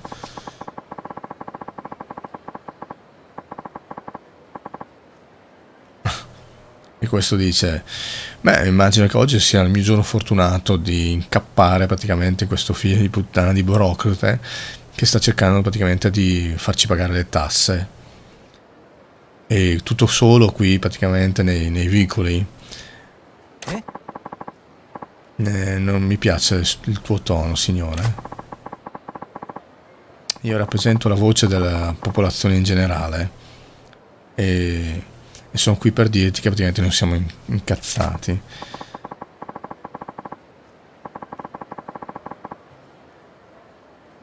E questo dice: beh, immagino che oggi sia il mio giorno fortunato di incappare praticamente in questo figlio di puttana di burocrate che sta cercando praticamente di farci pagare le tasse, e tutto solo qui praticamente nei, nei vicoli. Eh? Eh, non mi piace il tuo tono, signore. Io rappresento la voce della popolazione in generale, e, e sono qui per dirti che praticamente non siamo incazzati.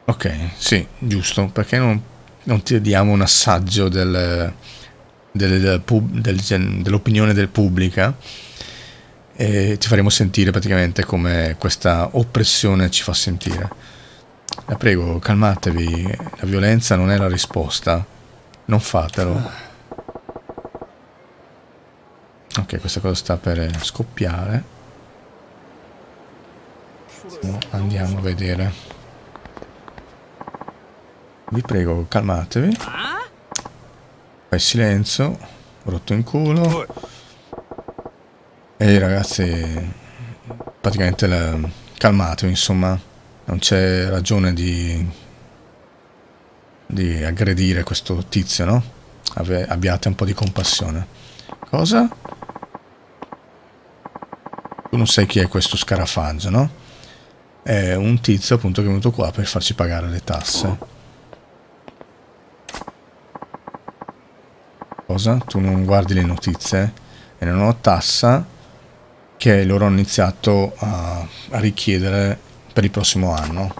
Ok, sì, giusto, perché non, non ti diamo un assaggio del, del, del pub, del, dell'opinione del pubblico, e ti faremo sentire praticamente come questa oppressione ci fa sentire. La prego, calmatevi, la violenza non è la risposta, non fatelo. Ok, questa cosa sta per scoppiare, andiamo a vedere. Vi prego, calmatevi. Fai silenzio. Rotto in culo. E ragazzi, praticamente la... calmatevi, insomma. Non c'è ragione di di aggredire questo tizio, no? Ave... Abbiate un po' di compassione. Cosa? Tu non sai chi è questo scarafaggio, no? È un tizio appunto che è venuto qua per farci pagare le tasse. Cosa? Tu non guardi le notizie? È una nuova tassa che loro hanno iniziato a, a richiedere per il prossimo anno.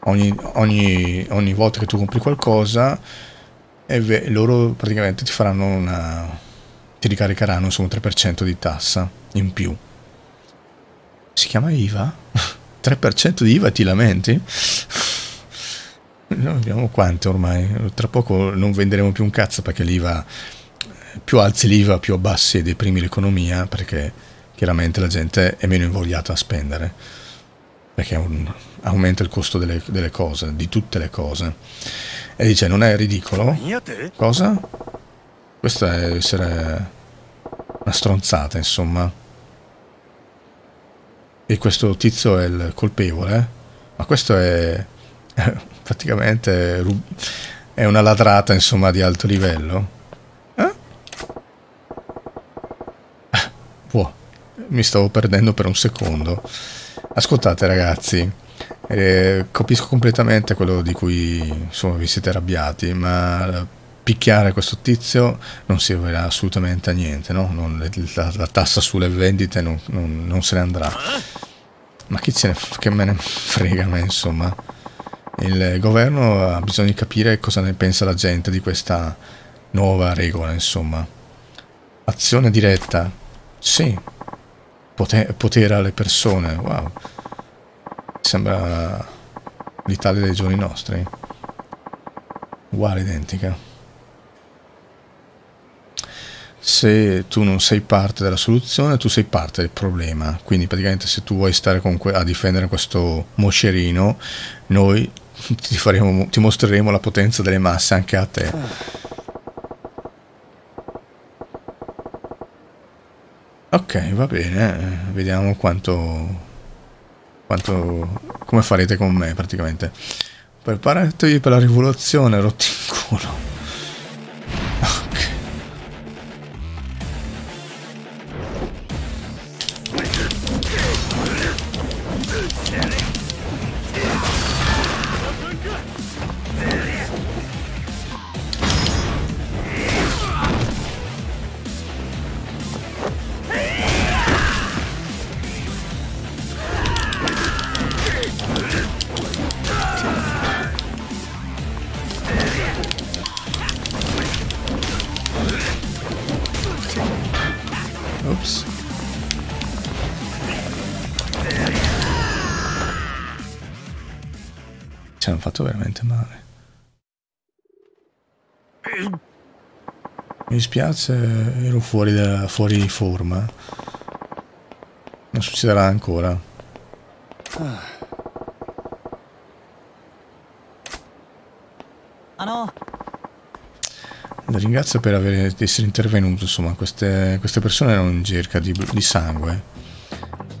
Ogni, ogni, ogni volta che tu compri qualcosa, e loro praticamente ti faranno una... ti ricaricheranno su un tre per cento di tassa in più. Si chiama I V A? tre per cento di I V A, ti lamenti? Noi abbiamo quante ormai? Tra poco non venderemo più un cazzo, perché l'I V A, più alzi l'I V A più abbassi e deprimi l'economia, perché chiaramente la gente è meno invogliata a spendere, perché un, aumenta il costo delle, delle cose, di tutte le cose. E dice, non è ridicolo? Cosa? Questa è essere una stronzata, insomma. E questo tizio è il colpevole? Ma questo è... praticamente è una latrata, insomma, di alto livello. Eh? Boh, mi stavo perdendo per un secondo. Ascoltate ragazzi, eh, capisco completamente quello di cui, insomma, vi siete arrabbiati, ma picchiare questo tizio non servirà assolutamente a niente, no? Non, la, la tassa sulle vendite non, non, non se ne andrà. Ma chi se ne, che me ne frega, ma insomma. Il governo ha bisogno di capire cosa ne pensa la gente di questa nuova regola, insomma. Azione diretta, sì. Poter, potere alle persone, wow. Sembra l'Italia dei giorni nostri. Uguale, identica. Se tu non sei parte della soluzione, tu sei parte del problema. Quindi praticamente se tu vuoi stare con que- a difendere questo moscerino, noi... Ti, faremo, ti mostreremo la potenza delle masse anche a te. Ok, va bene. Vediamo quanto, quanto come farete con me, praticamente. Preparatevi per la rivoluzione, rotti in culo. Ok. Ci hanno fatto veramente male. Mi dispiace, ero fuori, da, fuori di forma. Non succederà ancora. La ringrazio per aver, essere intervenuto, insomma. Queste, queste persone erano in cerca di, di sangue.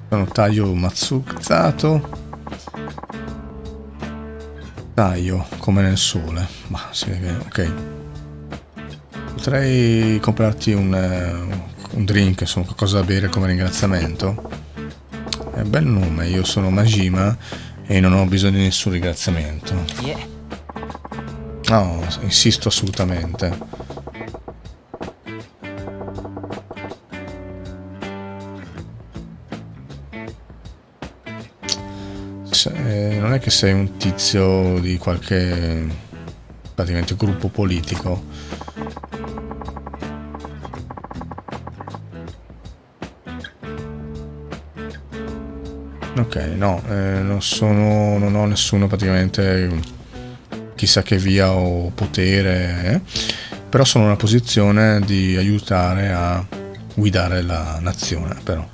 Sono taglio mazzuzzato. Taglio come nel sole, ma si vede che, ok. Potrei comprarti un, un drink, insomma, qualcosa da bere come ringraziamento. È un bel nome, io sono Majima e non ho bisogno di nessun ringraziamento. No, insisto assolutamente. eh, non è che sei un tizio di qualche praticamente gruppo politico. Ok, no, eh, non sono, non ho nessuno praticamente chissà che via o potere, eh? Però sono in una posizione di aiutare a guidare la nazione, però.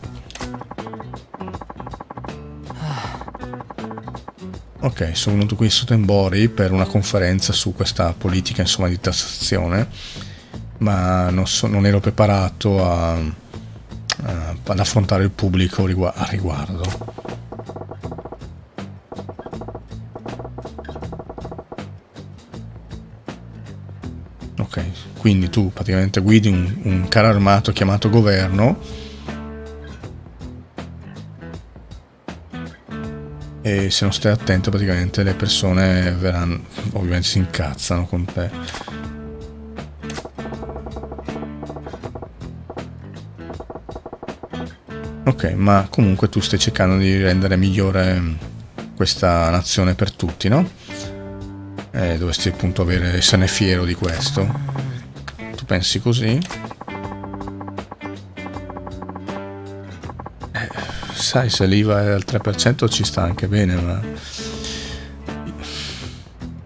Ok, sono venuto qui a Sottenborg per una conferenza su questa politica, insomma, di tassazione, ma non, so, non ero preparato a, a, ad affrontare il pubblico rigu- a riguardo. Ok, quindi tu praticamente guidi un, un carro armato chiamato governo e se non stai attento praticamente le persone verranno, ovviamente si incazzano con te. Ok, ma comunque tu stai cercando di rendere migliore questa nazione per tutti, no? Eh, dovresti appunto avere, esserne fiero di questo. Tu pensi così? Eh, sai, se l'I V A è al tre per cento ci sta anche bene, ma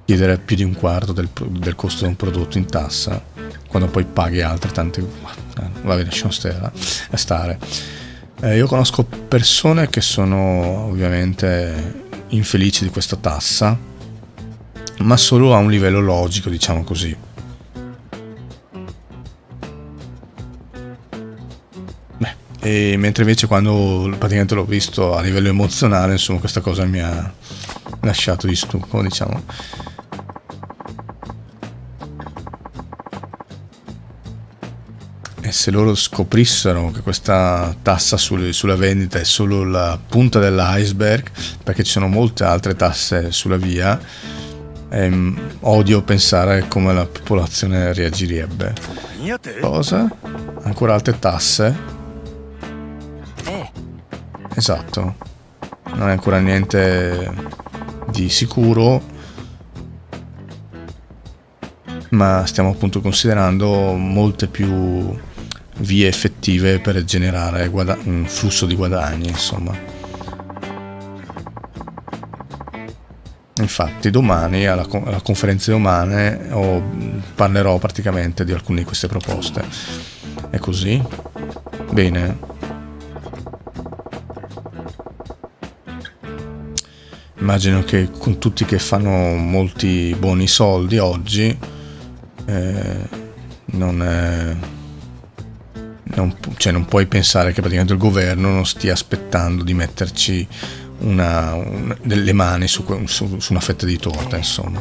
chiedere più di un quarto del, del costo di un prodotto in tassa quando poi paghi altre tante, va bene, lasciamo stare. Eh, io conosco persone che sono ovviamente infelici di questa tassa, ma solo a un livello logico, diciamo così. Beh, e mentre invece quando praticamente l'ho visto a livello emozionale, insomma, questa cosa mi ha lasciato di stucco, diciamo. E se loro scoprissero che questa tassa sul, sulla vendita è solo la punta dell'iceberg, perché ci sono molte altre tasse sulla via, Ehm, odio pensare come la popolazione reagirebbe. Cosa? Ancora altre tasse? Esatto. Non è ancora niente di sicuro, ma stiamo appunto considerando molte più vie effettive per generare un flusso di guadagni, insomma. Infatti domani, alla, alla conferenza di domani, oh, parlerò praticamente di alcune di queste proposte. È così? Bene. Immagino che con tutti che fanno molti buoni soldi oggi, eh, non, è, non, cioè non puoi pensare che praticamente il governo non stia aspettando di metterci Una, un, delle mani su, su, su una fetta di torta, insomma.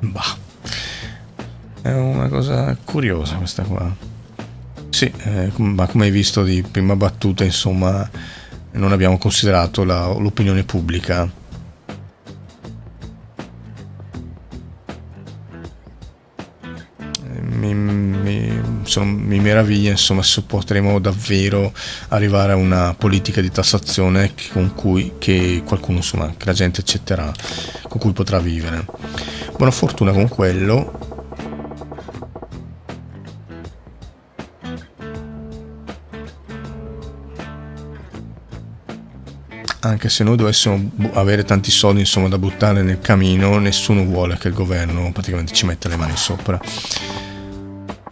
Bah, è una cosa curiosa questa qua. Sì, eh, ma come hai visto di prima battuta, insomma, non abbiamo considerato l'opinione pubblica. Mi meraviglia, insomma, se potremo davvero arrivare a una politica di tassazione con cui che qualcuno, insomma, che la gente accetterà, con cui potrà vivere. Buona fortuna con quello. Anche se noi dovessimo avere tanti soldi, insomma, da buttare nel camino, nessuno vuole che il governo praticamente ci metta le mani sopra.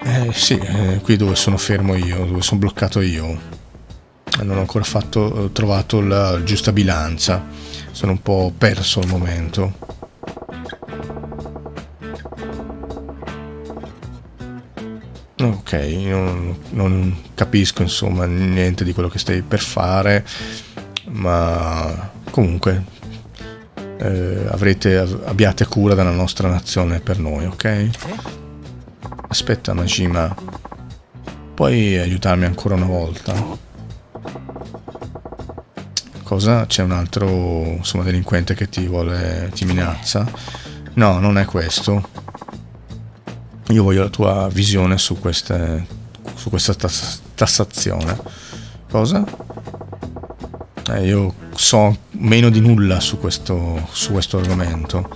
Eh sì, eh, qui dove sono fermo io, dove sono bloccato io, non ho ancora fatto, trovato la giusta bilancia, sono un po' perso al momento. Ok, non, non capisco, insomma, niente di quello che stai per fare, ma comunque eh, avrete, abbiate cura della nostra nazione per noi, ok? Aspetta, Majima, puoi aiutarmi ancora una volta? Cosa? C'è un altro, insomma, delinquente che ti vuole, ti minaccia? No, non è questo. Io voglio la tua visione su queste, su questa tass tassazione. Cosa? Eh, io so meno di nulla su questo, su questo argomento.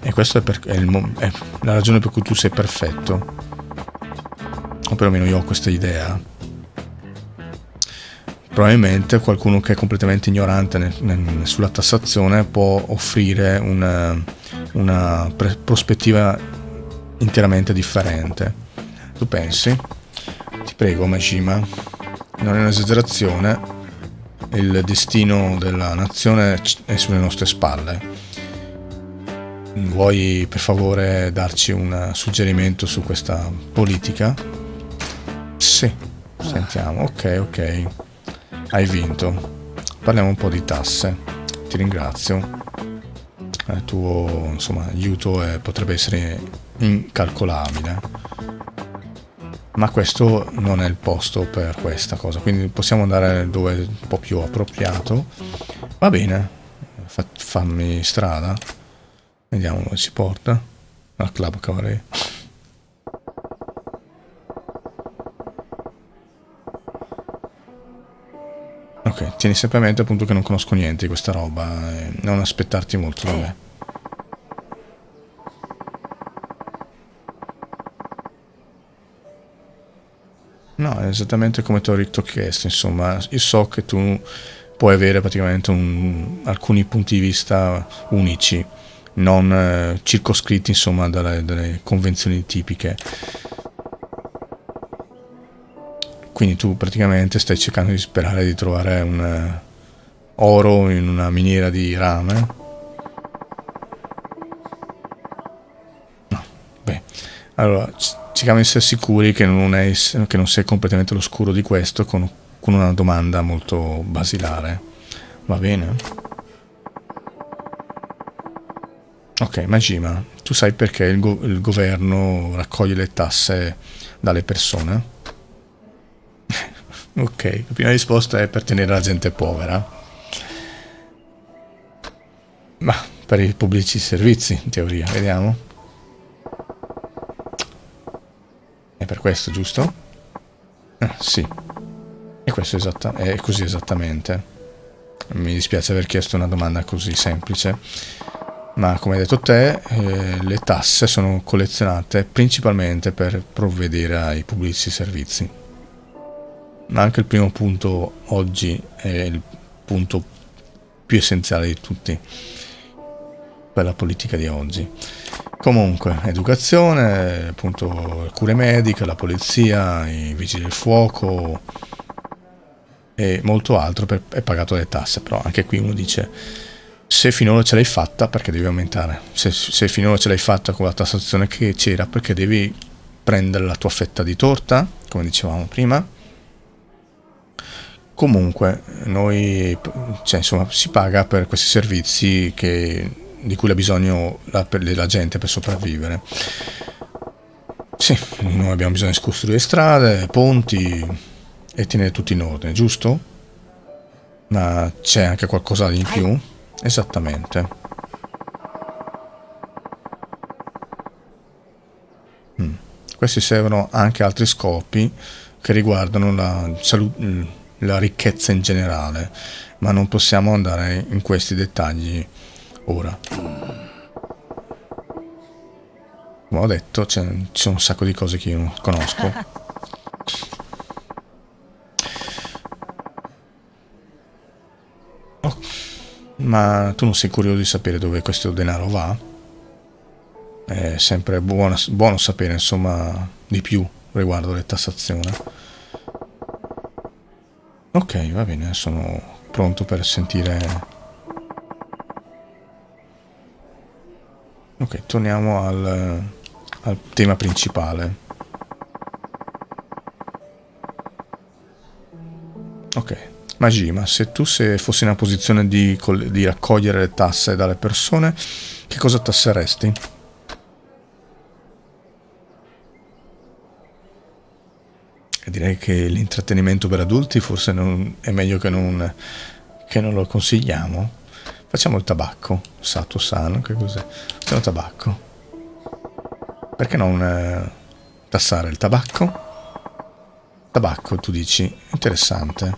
E questa è, per, è, il, è la ragione per cui tu sei perfetto. O perlomeno io ho questa idea. Probabilmente qualcuno che è completamente ignorante nel, nel, sulla tassazione può offrire una, una prospettiva interamente differente. Tu pensi? Ti prego, Majima, non è un'esagerazione. Il destino della nazione è sulle nostre spalle. Vuoi per favore darci un suggerimento su questa politica? Sì, sentiamo. Ok, ok, hai vinto. Parliamo un po' di tasse. Ti ringrazio. Il tuo, insomma, aiuto è, potrebbe essere incalcolabile. Ma questo non è il posto per questa cosa, quindi possiamo andare dove è un po' più appropriato. Va bene, Fa, fammi strada. Vediamo dove si porta. Al Club Cabaret. Ok, tieni sempre a mente appunto che non conosco niente di questa roba, eh, non aspettarti molto da me. No, è esattamente come te l'ho chiesto, insomma, io so che tu puoi avere praticamente un, alcuni punti di vista unici, non eh, circoscritti, insomma, dalle, dalle convenzioni tipiche. Quindi tu praticamente stai cercando di sperare di trovare un eh, oro in una miniera di rame. No, beh, allora... cerchiamo di essere sicuri che non, è, che non sei completamente all'oscuro di questo con, con una domanda molto basilare. Va bene? Ok, Majima, tu sai perché il, go il governo raccoglie le tasse dalle persone? Ok, la prima risposta è per tenere la gente povera. Ma per i pubblici servizi, in teoria, vediamo. Per questo, giusto? Ah, sì. E questo è, esatta è così esattamente. Mi dispiace aver chiesto una domanda così semplice, ma come hai detto te, eh, le tasse sono collezionate principalmente per provvedere ai pubblici servizi. Ma anche il primo punto oggi è il punto più essenziale di tutti per la politica di oggi. Comunque, educazione, appunto, cure mediche, la polizia, i vigili del fuoco e molto altro per, è pagato dalle tasse. Però anche qui uno dice, se finora ce l'hai fatta, perché devi aumentare? Se, se finora ce l'hai fatta con la tassazione che c'era, perché devi prendere la tua fetta di torta, come dicevamo prima? Comunque, noi, cioè, insomma, si paga per questi servizi che... di cui ha bisogno la, per, la gente per sopravvivere. Sì, noi abbiamo bisogno di costruire strade, ponti e tenere tutto in ordine, giusto? Ma c'è anche qualcosa di in più? Esattamente. Mm. Questi servono anche a altri scopi che riguardano la, la ricchezza in generale, ma non possiamo andare in questi dettagli ora. Come ho detto, ci sono un sacco di cose che io non conosco. Oh, ma tu non sei curioso di sapere dove questo denaro va? È sempre buono, buono sapere, insomma, di più riguardo le tassazioni. Ok, va bene, sono pronto per sentire... Ok, torniamo al, al tema principale. Ok, Majima, se tu se fossi in una posizione di, di raccogliere le tasse dalle persone, che cosa tasseresti? Direi che l'intrattenimento per adulti forse non, è meglio che non, che non lo consigliamo. Facciamo il tabacco, sato sano, che cos'è? Facciamo il tabacco. Perché non eh, tassare il tabacco? Tabacco, tu dici. Interessante.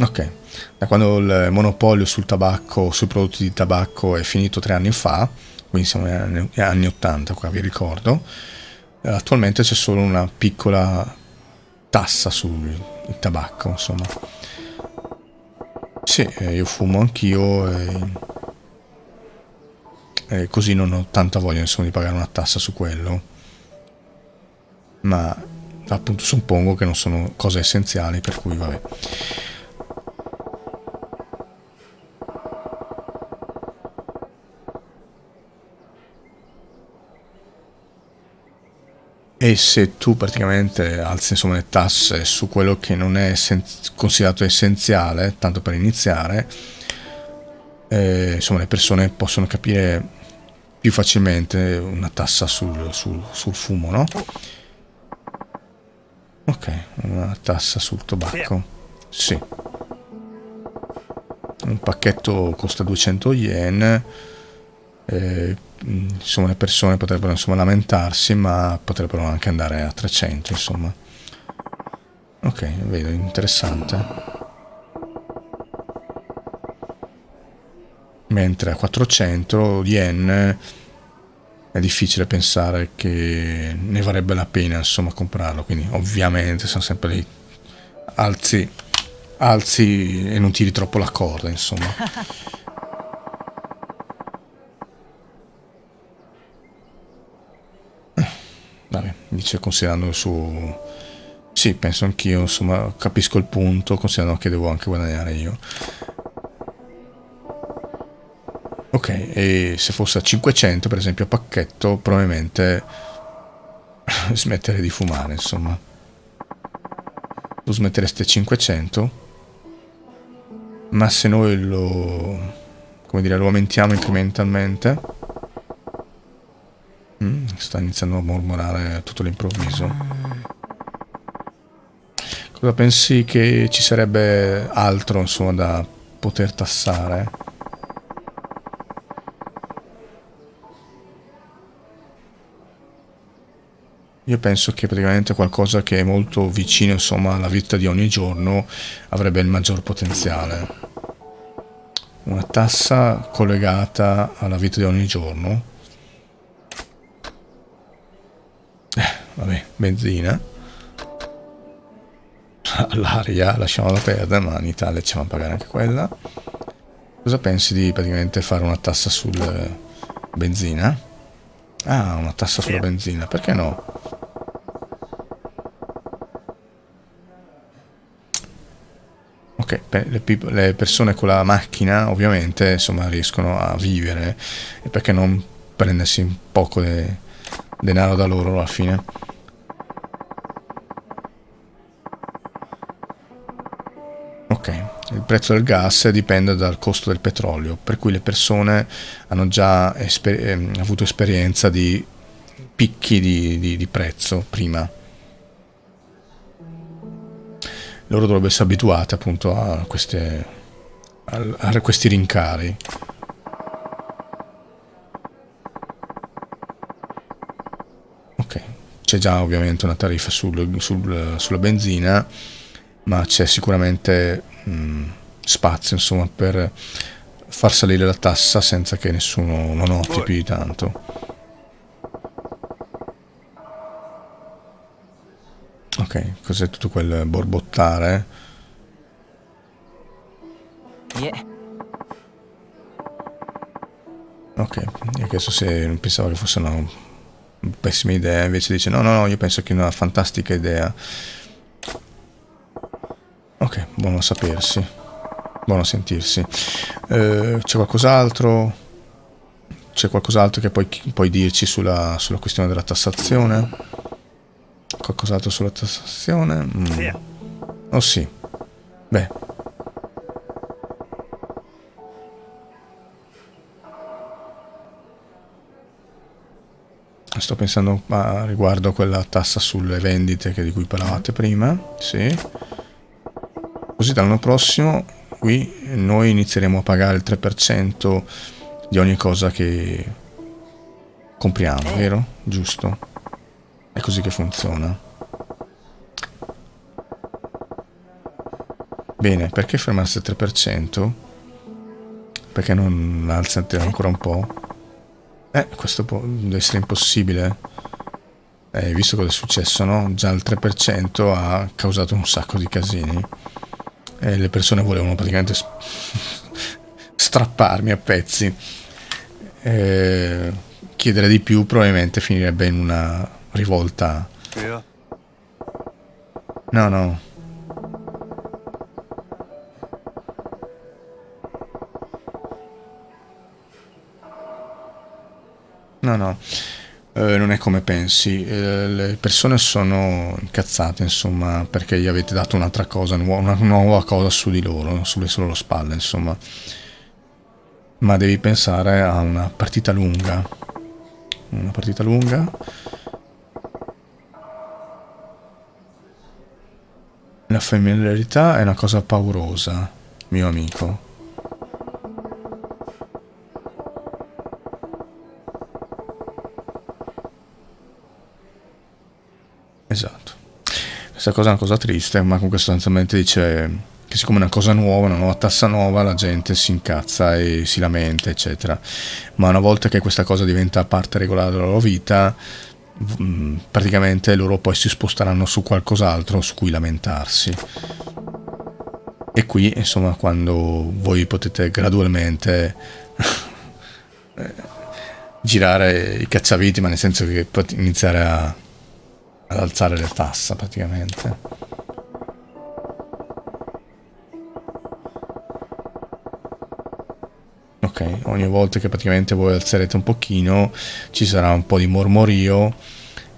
Ok. Da quando il monopolio sul tabacco, sui prodotti di tabacco è finito tre anni fa, quindi siamo negli anni ottanta qua, vi ricordo, attualmente c'è solo una piccola tassa sul tabacco, insomma. Sì, io fumo anch'io e... e così non ho tanta voglia, insomma, di pagare una tassa su quello, ma appunto suppongo che non sono cose essenziali, per cui vabbè. E se tu praticamente alzi, insomma, le tasse su quello che non è essenz- considerato essenziale, tanto per iniziare, eh, insomma, le persone possono capire più facilmente una tassa sul, sul, sul fumo, no? Ok, una tassa sul tabacco, sì. Un pacchetto costa duecento yen, eh, insomma le persone potrebbero, insomma, lamentarsi, ma potrebbero anche andare a trecento, insomma. Ok, vedo, interessante. Mentre a quattrocento yen è difficile pensare che ne varrebbe la pena, insomma, comprarlo, quindi ovviamente sono sempre lì, alzi, alzi e non tiri troppo la corda, insomma. Vabbè, dice, considerando il suo... Sì, penso anch'io, insomma, capisco il punto, considerando che devo anche guadagnare io. Ok, e se fosse a cinquecento, per esempio, a pacchetto, probabilmente smettere di fumare, insomma. Tu smetteresti a cinquecento, ma se noi lo... come dire, lo aumentiamo incrementalmente... Mm, sta iniziando a mormorare tutto all'improvviso. Cosa pensi che ci sarebbe altro, insomma, da poter tassare? Io penso che praticamente qualcosa che è molto vicino, insomma, alla vita di ogni giorno avrebbe il maggior potenziale. Una tassa collegata alla vita di ogni giorno. Vabbè, benzina, l'aria lasciamola perdere, ma in Italia ci fanno pagare anche quella. Cosa pensi di praticamente fare una tassa sul benzina? Ah, una tassa sulla benzina, perché no? Ok, le, le persone con la macchina ovviamente, insomma, riescono a vivere, e perché non prendersi un poco di denaro da loro alla fine? Ok, il prezzo del gas dipende dal costo del petrolio, per cui le persone hanno già esper ehm, avuto esperienza di picchi di, di, di prezzo prima. Loro dovrebbero essere abituate appunto a, queste, a, a questi rincari. Ok, c'è già ovviamente una tariffa sul, sul, sulla benzina, ma c'è sicuramente mh, spazio, insomma, per far salire la tassa senza che nessuno lo noti più di tanto. Ok, cos'è tutto quel borbottare? Ok, io ho chiesto se non pensavo che fosse una pessima idea, invece dice no, no, no, io penso che è una fantastica idea. Ok, buono a sapersi, buono a sentirsi. Eh, c'è qualcos'altro? C'è qualcos'altro che puoi, puoi dirci sulla, sulla questione della tassazione? Qualcos'altro sulla tassazione? Mm. Oh sì. Beh. Sto pensando a riguardo a quella tassa sulle vendite che di cui parlavate prima. Sì. Così dall'anno prossimo qui noi inizieremo a pagare il tre per cento di ogni cosa che compriamo, vero? Giusto? È così che funziona. Bene, perché fermarsi al tre per cento? Perché non alza ancora un po'? Eh, questo può essere impossibile. Eh, visto cosa è successo, no? Già il tre per cento ha causato un sacco di casini. Eh, le persone volevano praticamente strapparmi a pezzi. Eh, chiedere di più probabilmente finirebbe in una rivolta. No, no. No, no. Eh, non è come pensi, eh, le persone sono incazzate, insomma, perché gli avete dato un'altra cosa, una nuova cosa su di loro, sulle loro spalle, insomma. Ma devi pensare a una partita lunga, una partita lunga. La familiarità è una cosa paurosa, mio amico. Esatto, questa cosa è una cosa triste, ma comunque sostanzialmente dice che siccome è una cosa nuova, una nuova tassa nuova, la gente si incazza e si lamenta, eccetera. Ma una volta che questa cosa diventa parte regolare della loro vita, praticamente loro poi si sposteranno su qualcos'altro su cui lamentarsi. E qui, insomma, quando voi potete gradualmente girare i cacciaviti, ma nel senso che potete iniziare a ad alzare le tasse praticamente. Ok, ogni volta che praticamente voi alzerete un pochino ci sarà un po' di mormorio,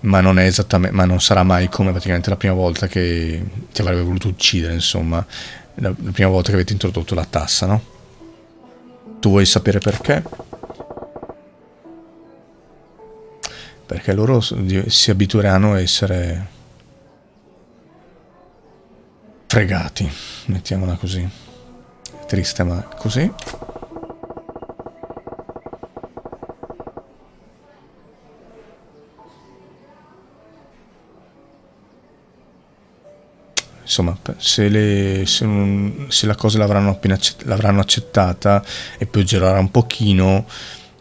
ma non è esattamente, ma non sarà mai come praticamente la prima volta che ti avrebbe voluto uccidere, insomma, la, la prima volta che avete introdotto la tassa, no? Tu vuoi sapere perché? Perché loro si abitueranno a essere fregati, mettiamola così. È triste, ma così. Insomma, se, le, se, non, se la cosa l'avranno appena l'avranno accettata e poi girerà un pochino,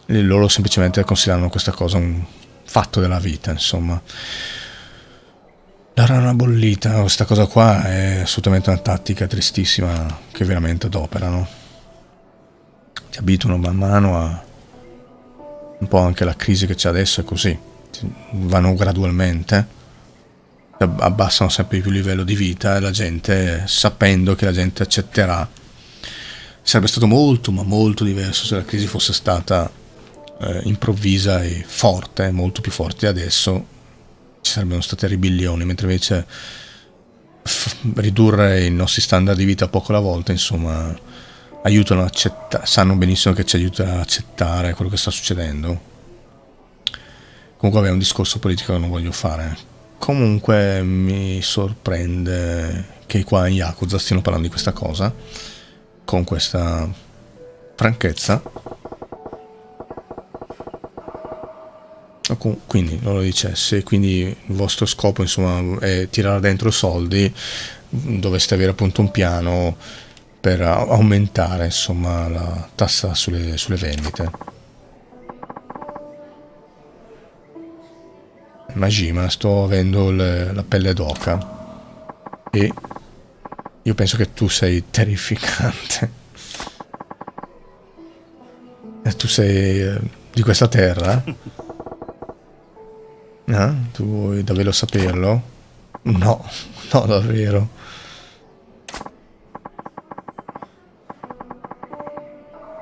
loro semplicemente considerano questa cosa un fatto della vita, insomma. Dare una bollita, questa cosa qua è assolutamente una tattica tristissima che veramente adoperano. Ti abituano man mano a un po', anche la crisi che c'è adesso è così, vanno gradualmente, abbassano sempre di più il livello di vita e la gente, sapendo che la gente accetterà. Sarebbe stato molto ma molto diverso se la crisi fosse stata improvvisa e forte, molto più forte adesso, ci sarebbero state ribellioni, mentre invece ridurre i nostri standard di vita poco alla volta, insomma, aiutano a accettare, sanno benissimo che ci aiuta ad accettare quello che sta succedendo. Comunque vabbè, è un discorso politico che non voglio fare. Comunque mi sorprende che qua in Yakuza stiano parlando di questa cosa con questa franchezza. Quindi loro dice, se quindi il vostro scopo, insomma, è tirare dentro soldi, dovreste avere appunto un piano per aumentare, insomma, la tassa sulle, sulle vendite. Majima, sto avendo le, la pelle d'oca e io penso che tu sei terrificante. E tu sei di questa terra? Ah, tu vuoi davvero saperlo? No, no davvero.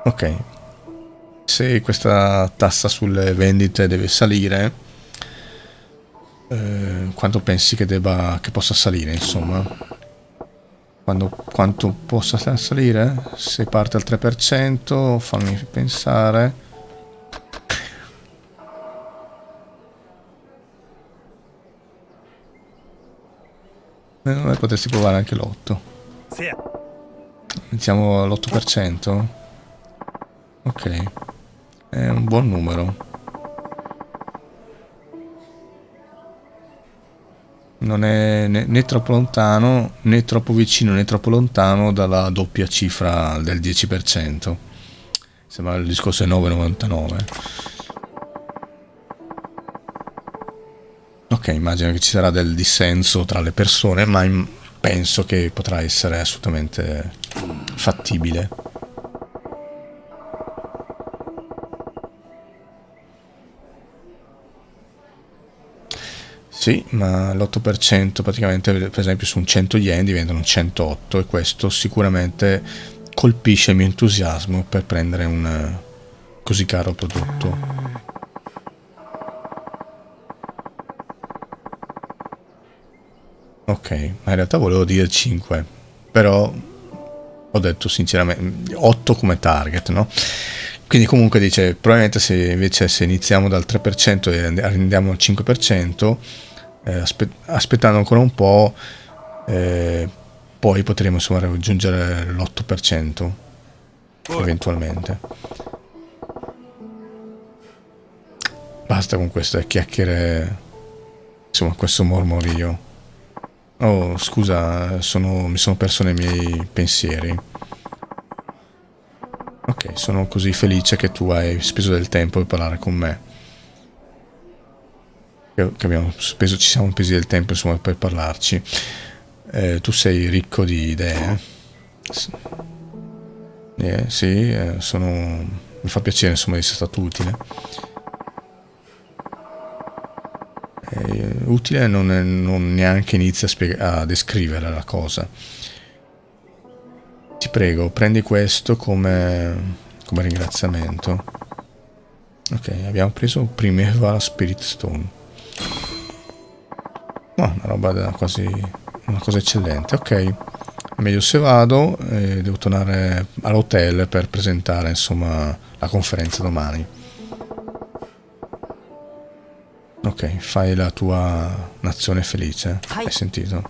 Ok, se questa tassa sulle vendite deve salire, eh, quanto pensi che debba, che possa salire, insomma? Quando, quanto possa salire? Se parte al tre per cento, fammi pensare. Eh, potresti provare anche l'otto. Iniziamo all'otto per cento. Ok, è un buon numero. non è né, né troppo lontano, né troppo vicino, né troppo lontano dalla doppia cifra del dieci per cento. Sembra il discorso è nove virgola novantanove. Ok, immagino che ci sarà del dissenso tra le persone, ma penso che potrà essere assolutamente fattibile. Sì, ma l'otto per cento praticamente, per esempio, su un cento yen diventano centootto, e questo sicuramente colpisce il mio entusiasmo per prendere un così caro prodotto. Ok, ma in realtà volevo dire cinque, però ho detto sinceramente otto come target, no? Quindi comunque dice, probabilmente se invece se iniziamo dal tre per cento e andiamo al cinque per cento, aspettando ancora un po', eh, poi potremo insomma raggiungere l'otto per cento eventualmente. Basta con queste chiacchiere, insomma questo mormorio. Oh scusa, sono, mi sono perso nei miei pensieri. Ok, sono così felice che tu hai speso del tempo per parlare con me. Che abbiamo speso, ci siamo presi del tempo insomma per parlarci. Eh, tu sei ricco di idee. Eh, sì, eh, sono... mi fa piacere insomma di essere stato utile. Eh, utile non, è, non neanche inizia a, a descrivere la cosa. Ti prego, prendi questo come, come ringraziamento. Ok, abbiamo preso Primeva Spirit Stone. Oh, una roba da quasi... una cosa eccellente. Ok, è meglio se vado, eh, devo tornare all'hotel per presentare insomma la conferenza domani. Ok, fai la tua nazione felice. Hai sentito?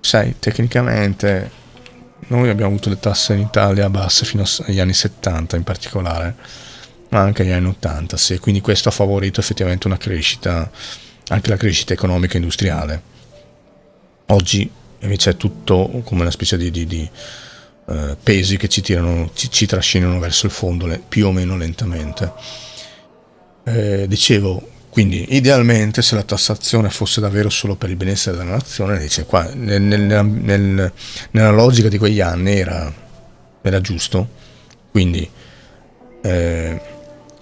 Sai, tecnicamente noi abbiamo avuto le tasse in Italia basse fino agli anni settanta in particolare, ma anche agli anni ottanta, sì, quindi questo ha favorito effettivamente una crescita, anche la crescita economica e industriale. Oggi invece è tutto come una specie di, di, di eh, pesi che ci tirano, ci, ci trascinano verso il fondo le, più o meno lentamente. Eh, dicevo, quindi idealmente se la tassazione fosse davvero solo per il benessere della nazione, dice qua, nel, nel, nel, nella logica di quegli anni era, era giusto, quindi eh,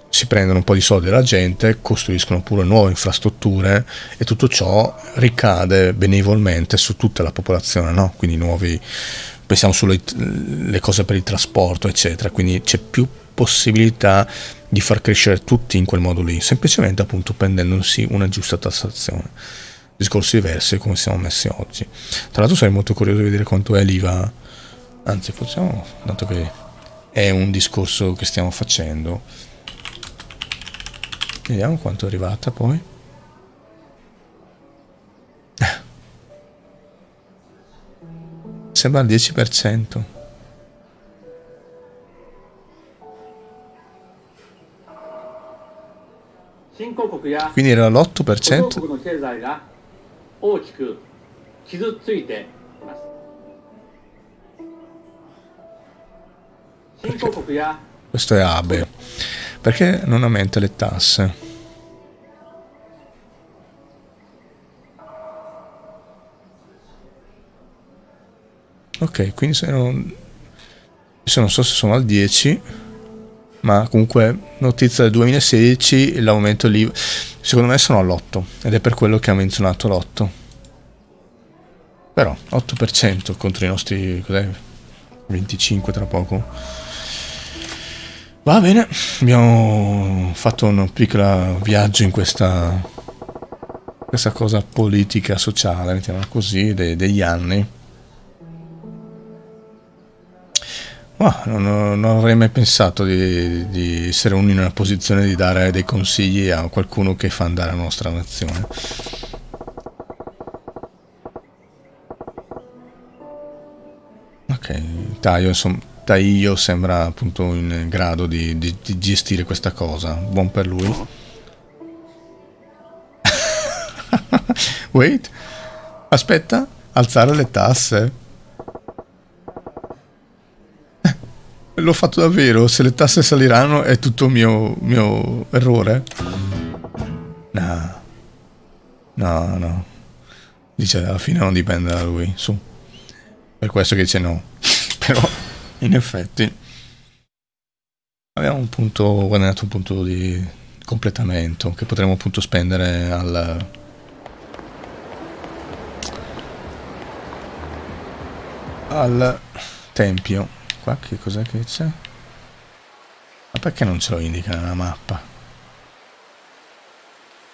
si prendono un po' di soldi dalla gente, costruiscono pure nuove infrastrutture e tutto ciò ricade benevolmente su tutta la popolazione, no? Quindi nuovi, pensiamo sulle le cose per il trasporto eccetera, quindi c'è più possibilità di far crescere tutti in quel modo lì, semplicemente appunto prendendosi una giusta tassazione. Discorsi diversi come siamo messi oggi. Tra l'altro sarei molto curioso di vedere quanto è l'I V A, anzi possiamo, dato che è un discorso che stiamo facendo, vediamo quanto è arrivata poi. Sembra al dieci per cento. Quindi era l'otto per cento. Perché? Questo è Abe. Perché non aumenta le tasse? Ok, quindi se non, se non so se sono al dieci, ma comunque notizia del duemilasedici, l'aumento lì secondo me sono all'otto ed è per quello che ha menzionato l'otto. Però otto per cento contro i nostri venticinque tra poco. Va bene, abbiamo fatto un piccolo viaggio in questa, questa cosa politica, sociale, mettiamola così, de, degli anni. Oh, non, non avrei mai pensato di, di essere uno in una posizione di dare dei consigli a qualcuno che fa andare la nostra nazione. Ok, taglio insomma. Io sembra appunto in grado di, di, di gestire questa cosa, buon per lui. Wait. Aspetta. Alzare le tasse. L'ho fatto davvero. Se le tasse saliranno è tutto mio, mio errore. No. No, no. Dice alla fine non dipende da lui. Su. Per questo che dice no. Però in effetti abbiamo un punto, guadagnato un punto di completamento che potremo appunto spendere al... al tempio. Qua che cos'è che c'è? Ma perché non ce lo indica nella mappa?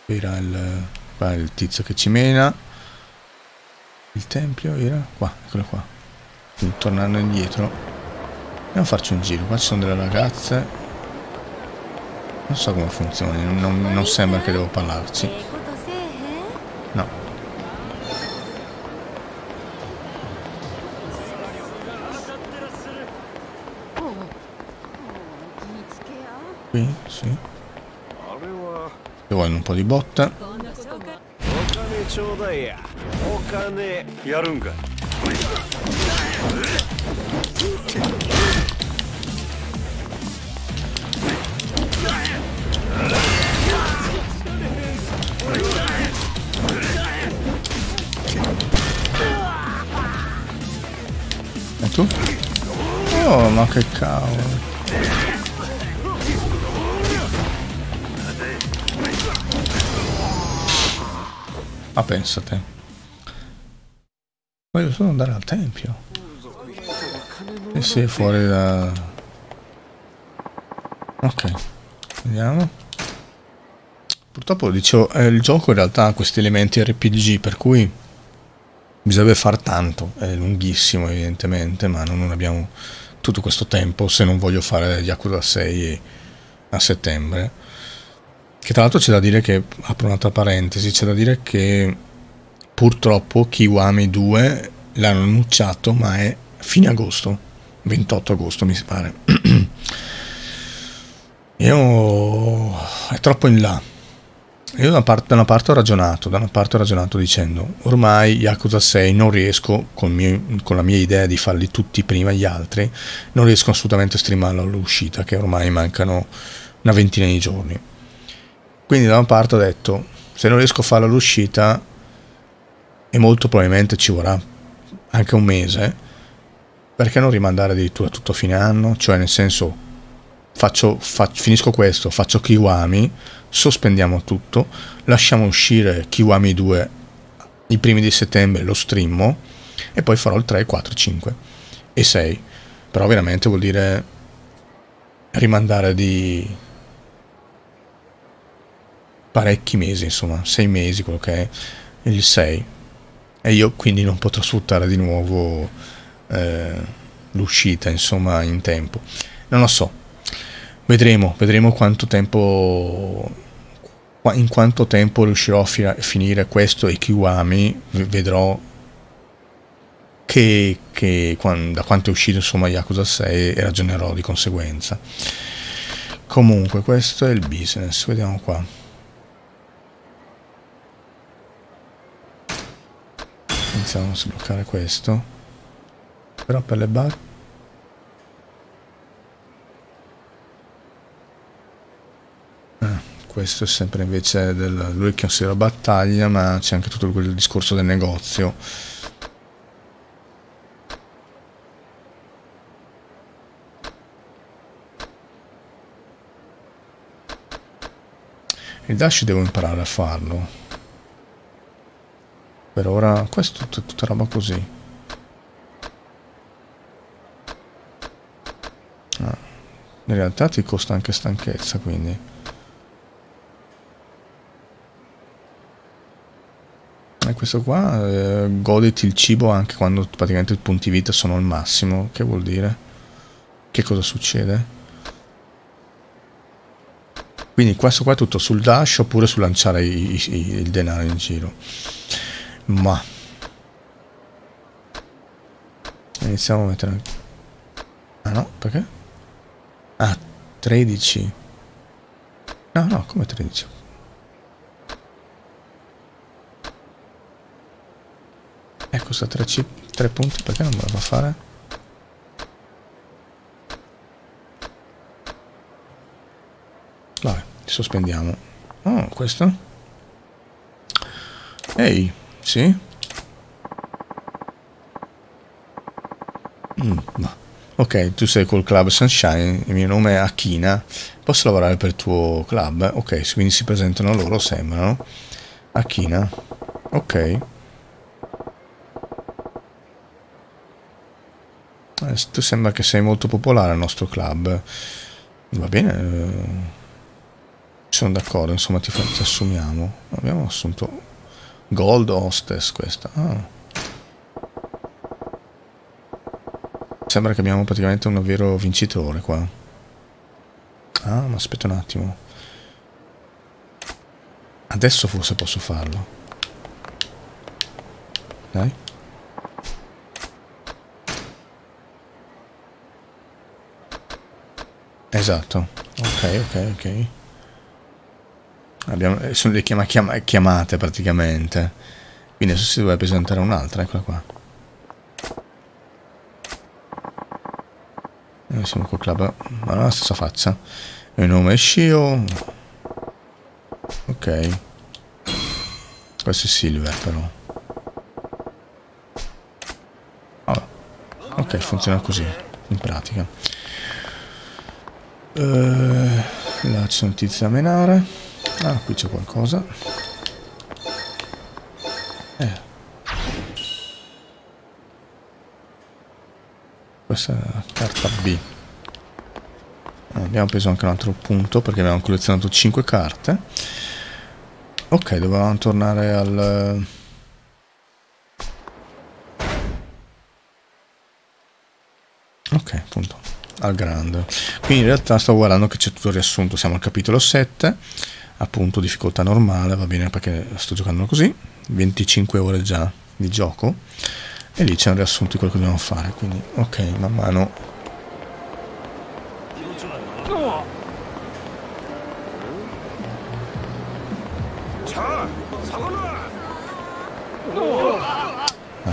Era il... qua è il tizio che ci mena. Il tempio era... qua, eccolo qua. Quindi, tornando indietro. Andiamo a farci un giro, qua ci sono delle ragazze. Non so come funzioni, non, non sembra che devo parlarci. No. Qui, sì. Ci vogliono un po' di botte. E tu? Oh, ma che cavolo. Ma pensate. Voglio solo andare al tempio. E si è fuori da... Ok. Vediamo. Purtroppo dicevo, eh, il gioco in realtà ha questi elementi R P G, per cui bisognerebbe far tanto, è lunghissimo evidentemente, ma non abbiamo tutto questo tempo se non voglio fare Yakuza sei a settembre. Che tra l'altro c'è da dire che, apro un'altra parentesi, c'è da dire che purtroppo Kiwami due l'hanno annunciato, ma è fine agosto, ventotto agosto mi pare. Io... è troppo in là. Io da una, parte, da una parte ho ragionato, da una parte ho ragionato dicendo ormai Yakuza sei non riesco, con, mio, con la mia idea di farli tutti prima gli altri, non riesco assolutamente a streamarlo all'uscita, che ormai mancano una ventina di giorni. Quindi da una parte ho detto, se non riesco a farlo all'uscita, e molto probabilmente ci vorrà anche un mese, perché non rimandare addirittura tutto a fine anno? Cioè nel senso... Faccio, faccio, finisco questo, faccio Kiwami, sospendiamo tutto, lasciamo uscire Kiwami due i primi di settembre, lo streamo e poi farò il tre, quattro, cinque e sei. Però veramente vuol dire rimandare di parecchi mesi, insomma sei mesi, quello che è il sei, e io quindi non potrò sfruttare di nuovo eh, l'uscita insomma in tempo. Non lo so. Vedremo, vedremo quanto tempo, in quanto tempo riuscirò a finire questo e Kiwami, vedrò che, che da quanto è uscito insomma Yakuza sei e ragionerò di conseguenza. Comunque questo è il business, vediamo qua. Iniziamo a sbloccare questo, però per le bar... Questo è sempre invece del, lui che considera battaglia, ma c'è anche tutto quel discorso del negozio. Il dash devo imparare a farlo. Per ora, questa è tutta, tutta roba così. Ah, in realtà ti costa anche stanchezza, quindi... Questo qua, eh, goditi il cibo anche quando praticamente i punti vita sono al massimo. Che vuol dire? Che cosa succede? Quindi questo qua è tutto sul dash oppure sul lanciare i, i, il denaro in giro. Ma iniziamo a mettere anche... Ah no, perché? Ah, tredici. No, no, come tredici? costa tre punti, perché non me la fa fare? Vabbè, sospendiamo. Oh, questo? Ehi, sì? Mm, no. Ok, tu sei col club Sunshine, il mio nome è Akina, posso lavorare per il tuo club? Ok, quindi si presentano loro, sembrano. Akina, ok. Tu sembra che sei molto popolare al nostro club. Va bene, sono d'accordo, insomma ti, ti assumiamo. Abbiamo assunto Gold Hostess questa. Ah. Sembra che abbiamo praticamente un vero vincitore qua. Ah, ma aspetta un attimo. Adesso forse posso farlo. Dai. Esatto. Ok, ok, ok. Abbiamo, sono delle chiama, chiama, chiamate praticamente. Quindi adesso si doveva presentare un'altra, eccola qua. Noi siamo col club, ma non ha la stessa faccia. Il nome è Shio. Ok. Questo è Silver però. Oh. Ok, funziona così, in pratica. Uh, là c'è un tizio da menare. Ah, qui c'è qualcosa. Eh. Questa è la carta B. Abbiamo preso anche un altro punto perché abbiamo collezionato cinque carte. Ok, dovevamo tornare al... Ok, punto. Al grande. Quindi in realtà stavo guardando che c'è tutto il riassunto. Siamo al capitolo sette. Appunto difficoltà normale, va bene perché sto giocando così. venticinque ore già di gioco. E lì c'è un riassunto di quello che dobbiamo fare, quindi ok, man mano. Ah.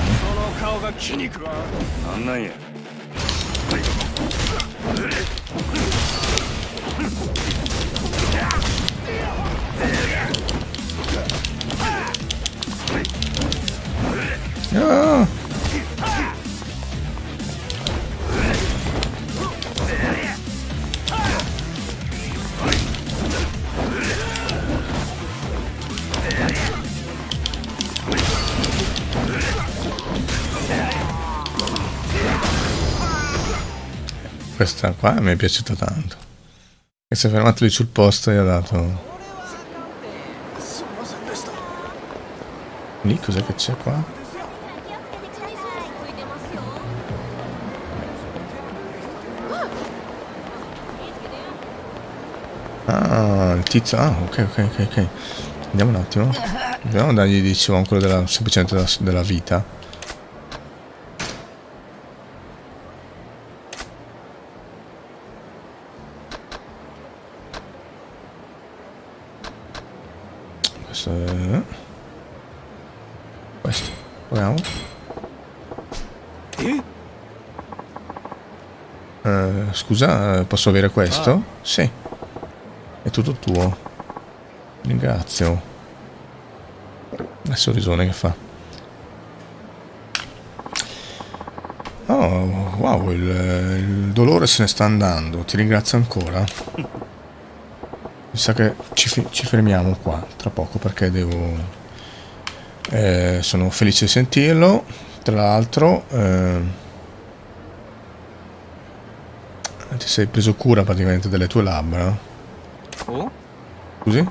Ah. Questa qua mi è piaciuta tanto. E si è fermato lì sul posto e ha dato... Lì cos'è che c'è qua? Ah, il tizio... Ah, ok, ok, ok, ok. Andiamo un attimo. Dobbiamo dargli, dicevamo, quello della, semplicemente della, della vita. Questo proviamo. Eh, scusa, posso avere questo? Sì, è tutto tuo, ringrazio. Il sorrisone che fa. Oh wow, il, il dolore se ne sta andando, ti ringrazio ancora. Mi sa che ci, ci fermiamo qua tra poco perché devo... Eh, sono felice di sentirlo. Tra l'altro eh, ti sei preso cura praticamente delle tue labbra. Scusi?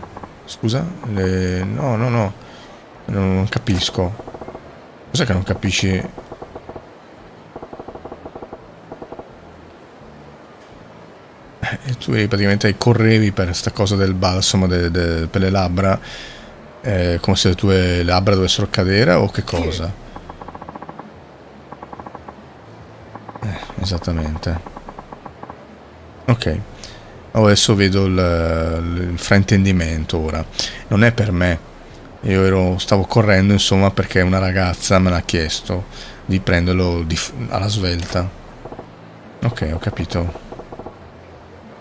Scusa? Le... No, no, no. Non, non capisco. Cos'è che non capisci? Eh, tu praticamente correvi per sta cosa del balsamo de, de, per le labbra. Eh, come se le tue labbra dovessero cadere o che cosa? Eh, esattamente. Ok. Oh, adesso vedo il, il fraintendimento ora. Non è per me. io ero, stavo correndo insomma perché una ragazza me l'ha chiesto di prenderlo di, alla svelta. Ok, ho capito.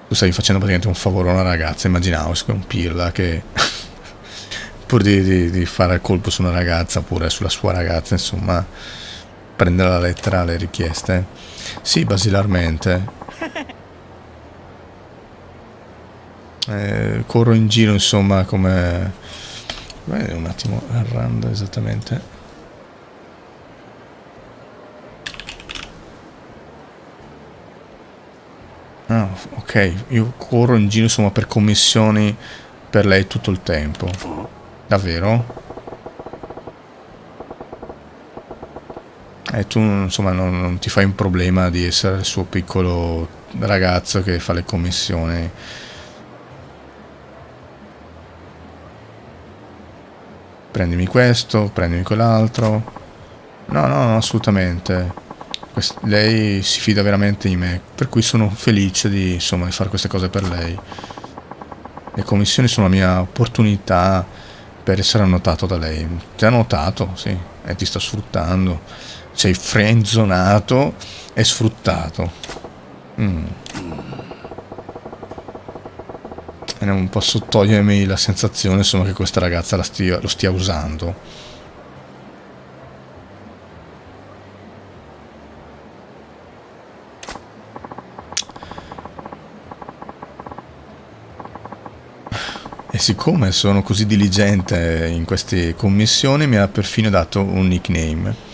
Tu stavi facendo praticamente un favore a una ragazza, immaginavo, siccome un pirla che pur di, di, di fare colpo su una ragazza oppure sulla sua ragazza, insomma, prendere la lettera alle richieste. Sì, basilarmente. Eh, corro in giro insomma come... Beh, un attimo a rando esattamente. Ah, ok, io corro in giro insomma per commissioni per lei tutto il tempo. Davvero? E tu insomma non, non ti fai un problema di essere il suo piccolo ragazzo che fa le commissioni. Prendimi questo, prendimi quell'altro. No, no, no, assolutamente. Quest lei si fida veramente di me, per cui sono felice di, insomma, di fare queste cose per lei. Le commissioni sono la mia opportunità per essere annotato da lei. Ti ha notato, sì, e ti sta sfruttando. Sei frenzonato e sfruttato. Mm. Non posso togliermi la sensazione insomma che questa ragazza la stia, lo stia usando. E siccome sono così diligente in queste commissioni mi ha perfino dato un nickname.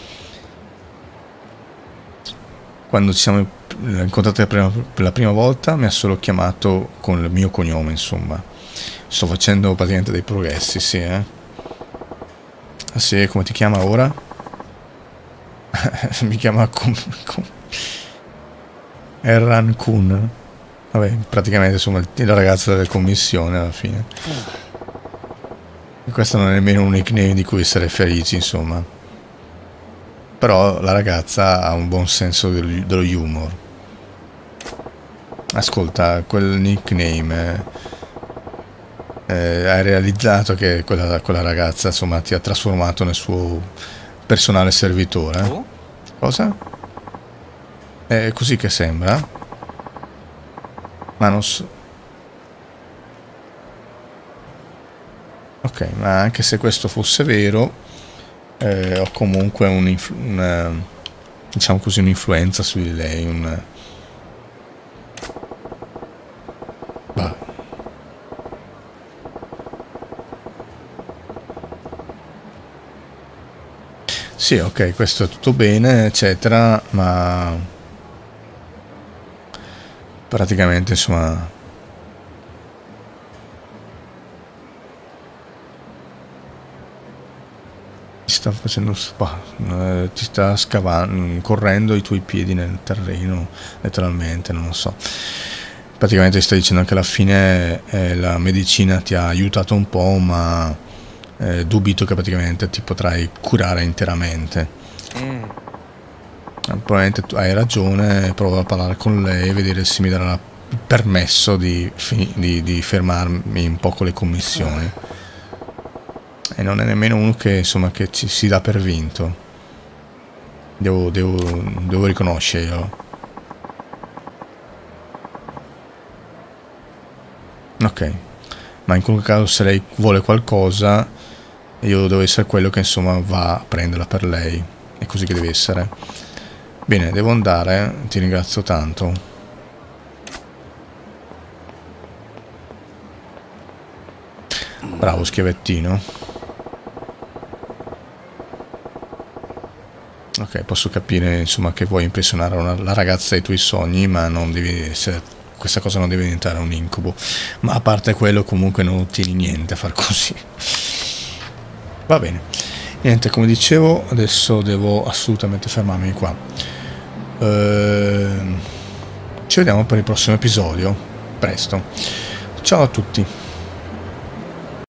Quando ci siamo l'ho incontrata per la prima volta mi ha solo chiamato con il mio cognome, insomma. Sto facendo praticamente dei progressi, sì, eh. Ah sì, come ti chiama ora? Mi chiama Kun, Kun. Erran Kun. Vabbè, praticamente insomma la ragazza della commissione alla fine. E questo non è nemmeno un nickname di cui essere felici, insomma. Però la ragazza ha un buon senso del, dello humor. Ascolta, quel nickname eh, hai realizzato che quella, quella ragazza insomma ti ha trasformato nel suo personale servitore? Cosa? È così che sembra? Ma non so. Ok, ma anche se questo fosse vero eh, ho comunque un, una, diciamo così, un'influenza su di lei, un... Sì, ok, questo è tutto bene, eccetera, ma praticamente, insomma, ti sta facendo spa, eh, ti sta scavando, correndo i tuoi piedi nel terreno, letteralmente, non lo so. Praticamente ti sta dicendo che alla fine eh, la medicina ti ha aiutato un po', ma... Eh, dubito che praticamente ti potrai curare interamente. Mm. Probabilmente tu hai ragione, provo a parlare con lei e vedere se mi darà il permesso di, di, di fermarmi un po' con le commissioni. Mm. E non è nemmeno uno che insomma che ci si dà per vinto, devo, devo, devo riconoscerlo. Ok, ma in qualunque caso se lei vuole qualcosa io devo essere quello che insomma va a prenderla per lei. È così che deve essere. Bene, devo andare. Ti ringrazio tanto. Bravo schiovettino. Ok, posso capire insomma che vuoi impressionare una, la ragazza ai tuoi sogni, ma non devi essere, questa cosa non deve diventare un incubo. Ma a parte quello comunque non ottieni niente a far così. Va bene, niente, come dicevo adesso devo assolutamente fermarmi qua. Ehm, ci vediamo per il prossimo episodio, presto. Ciao a tutti.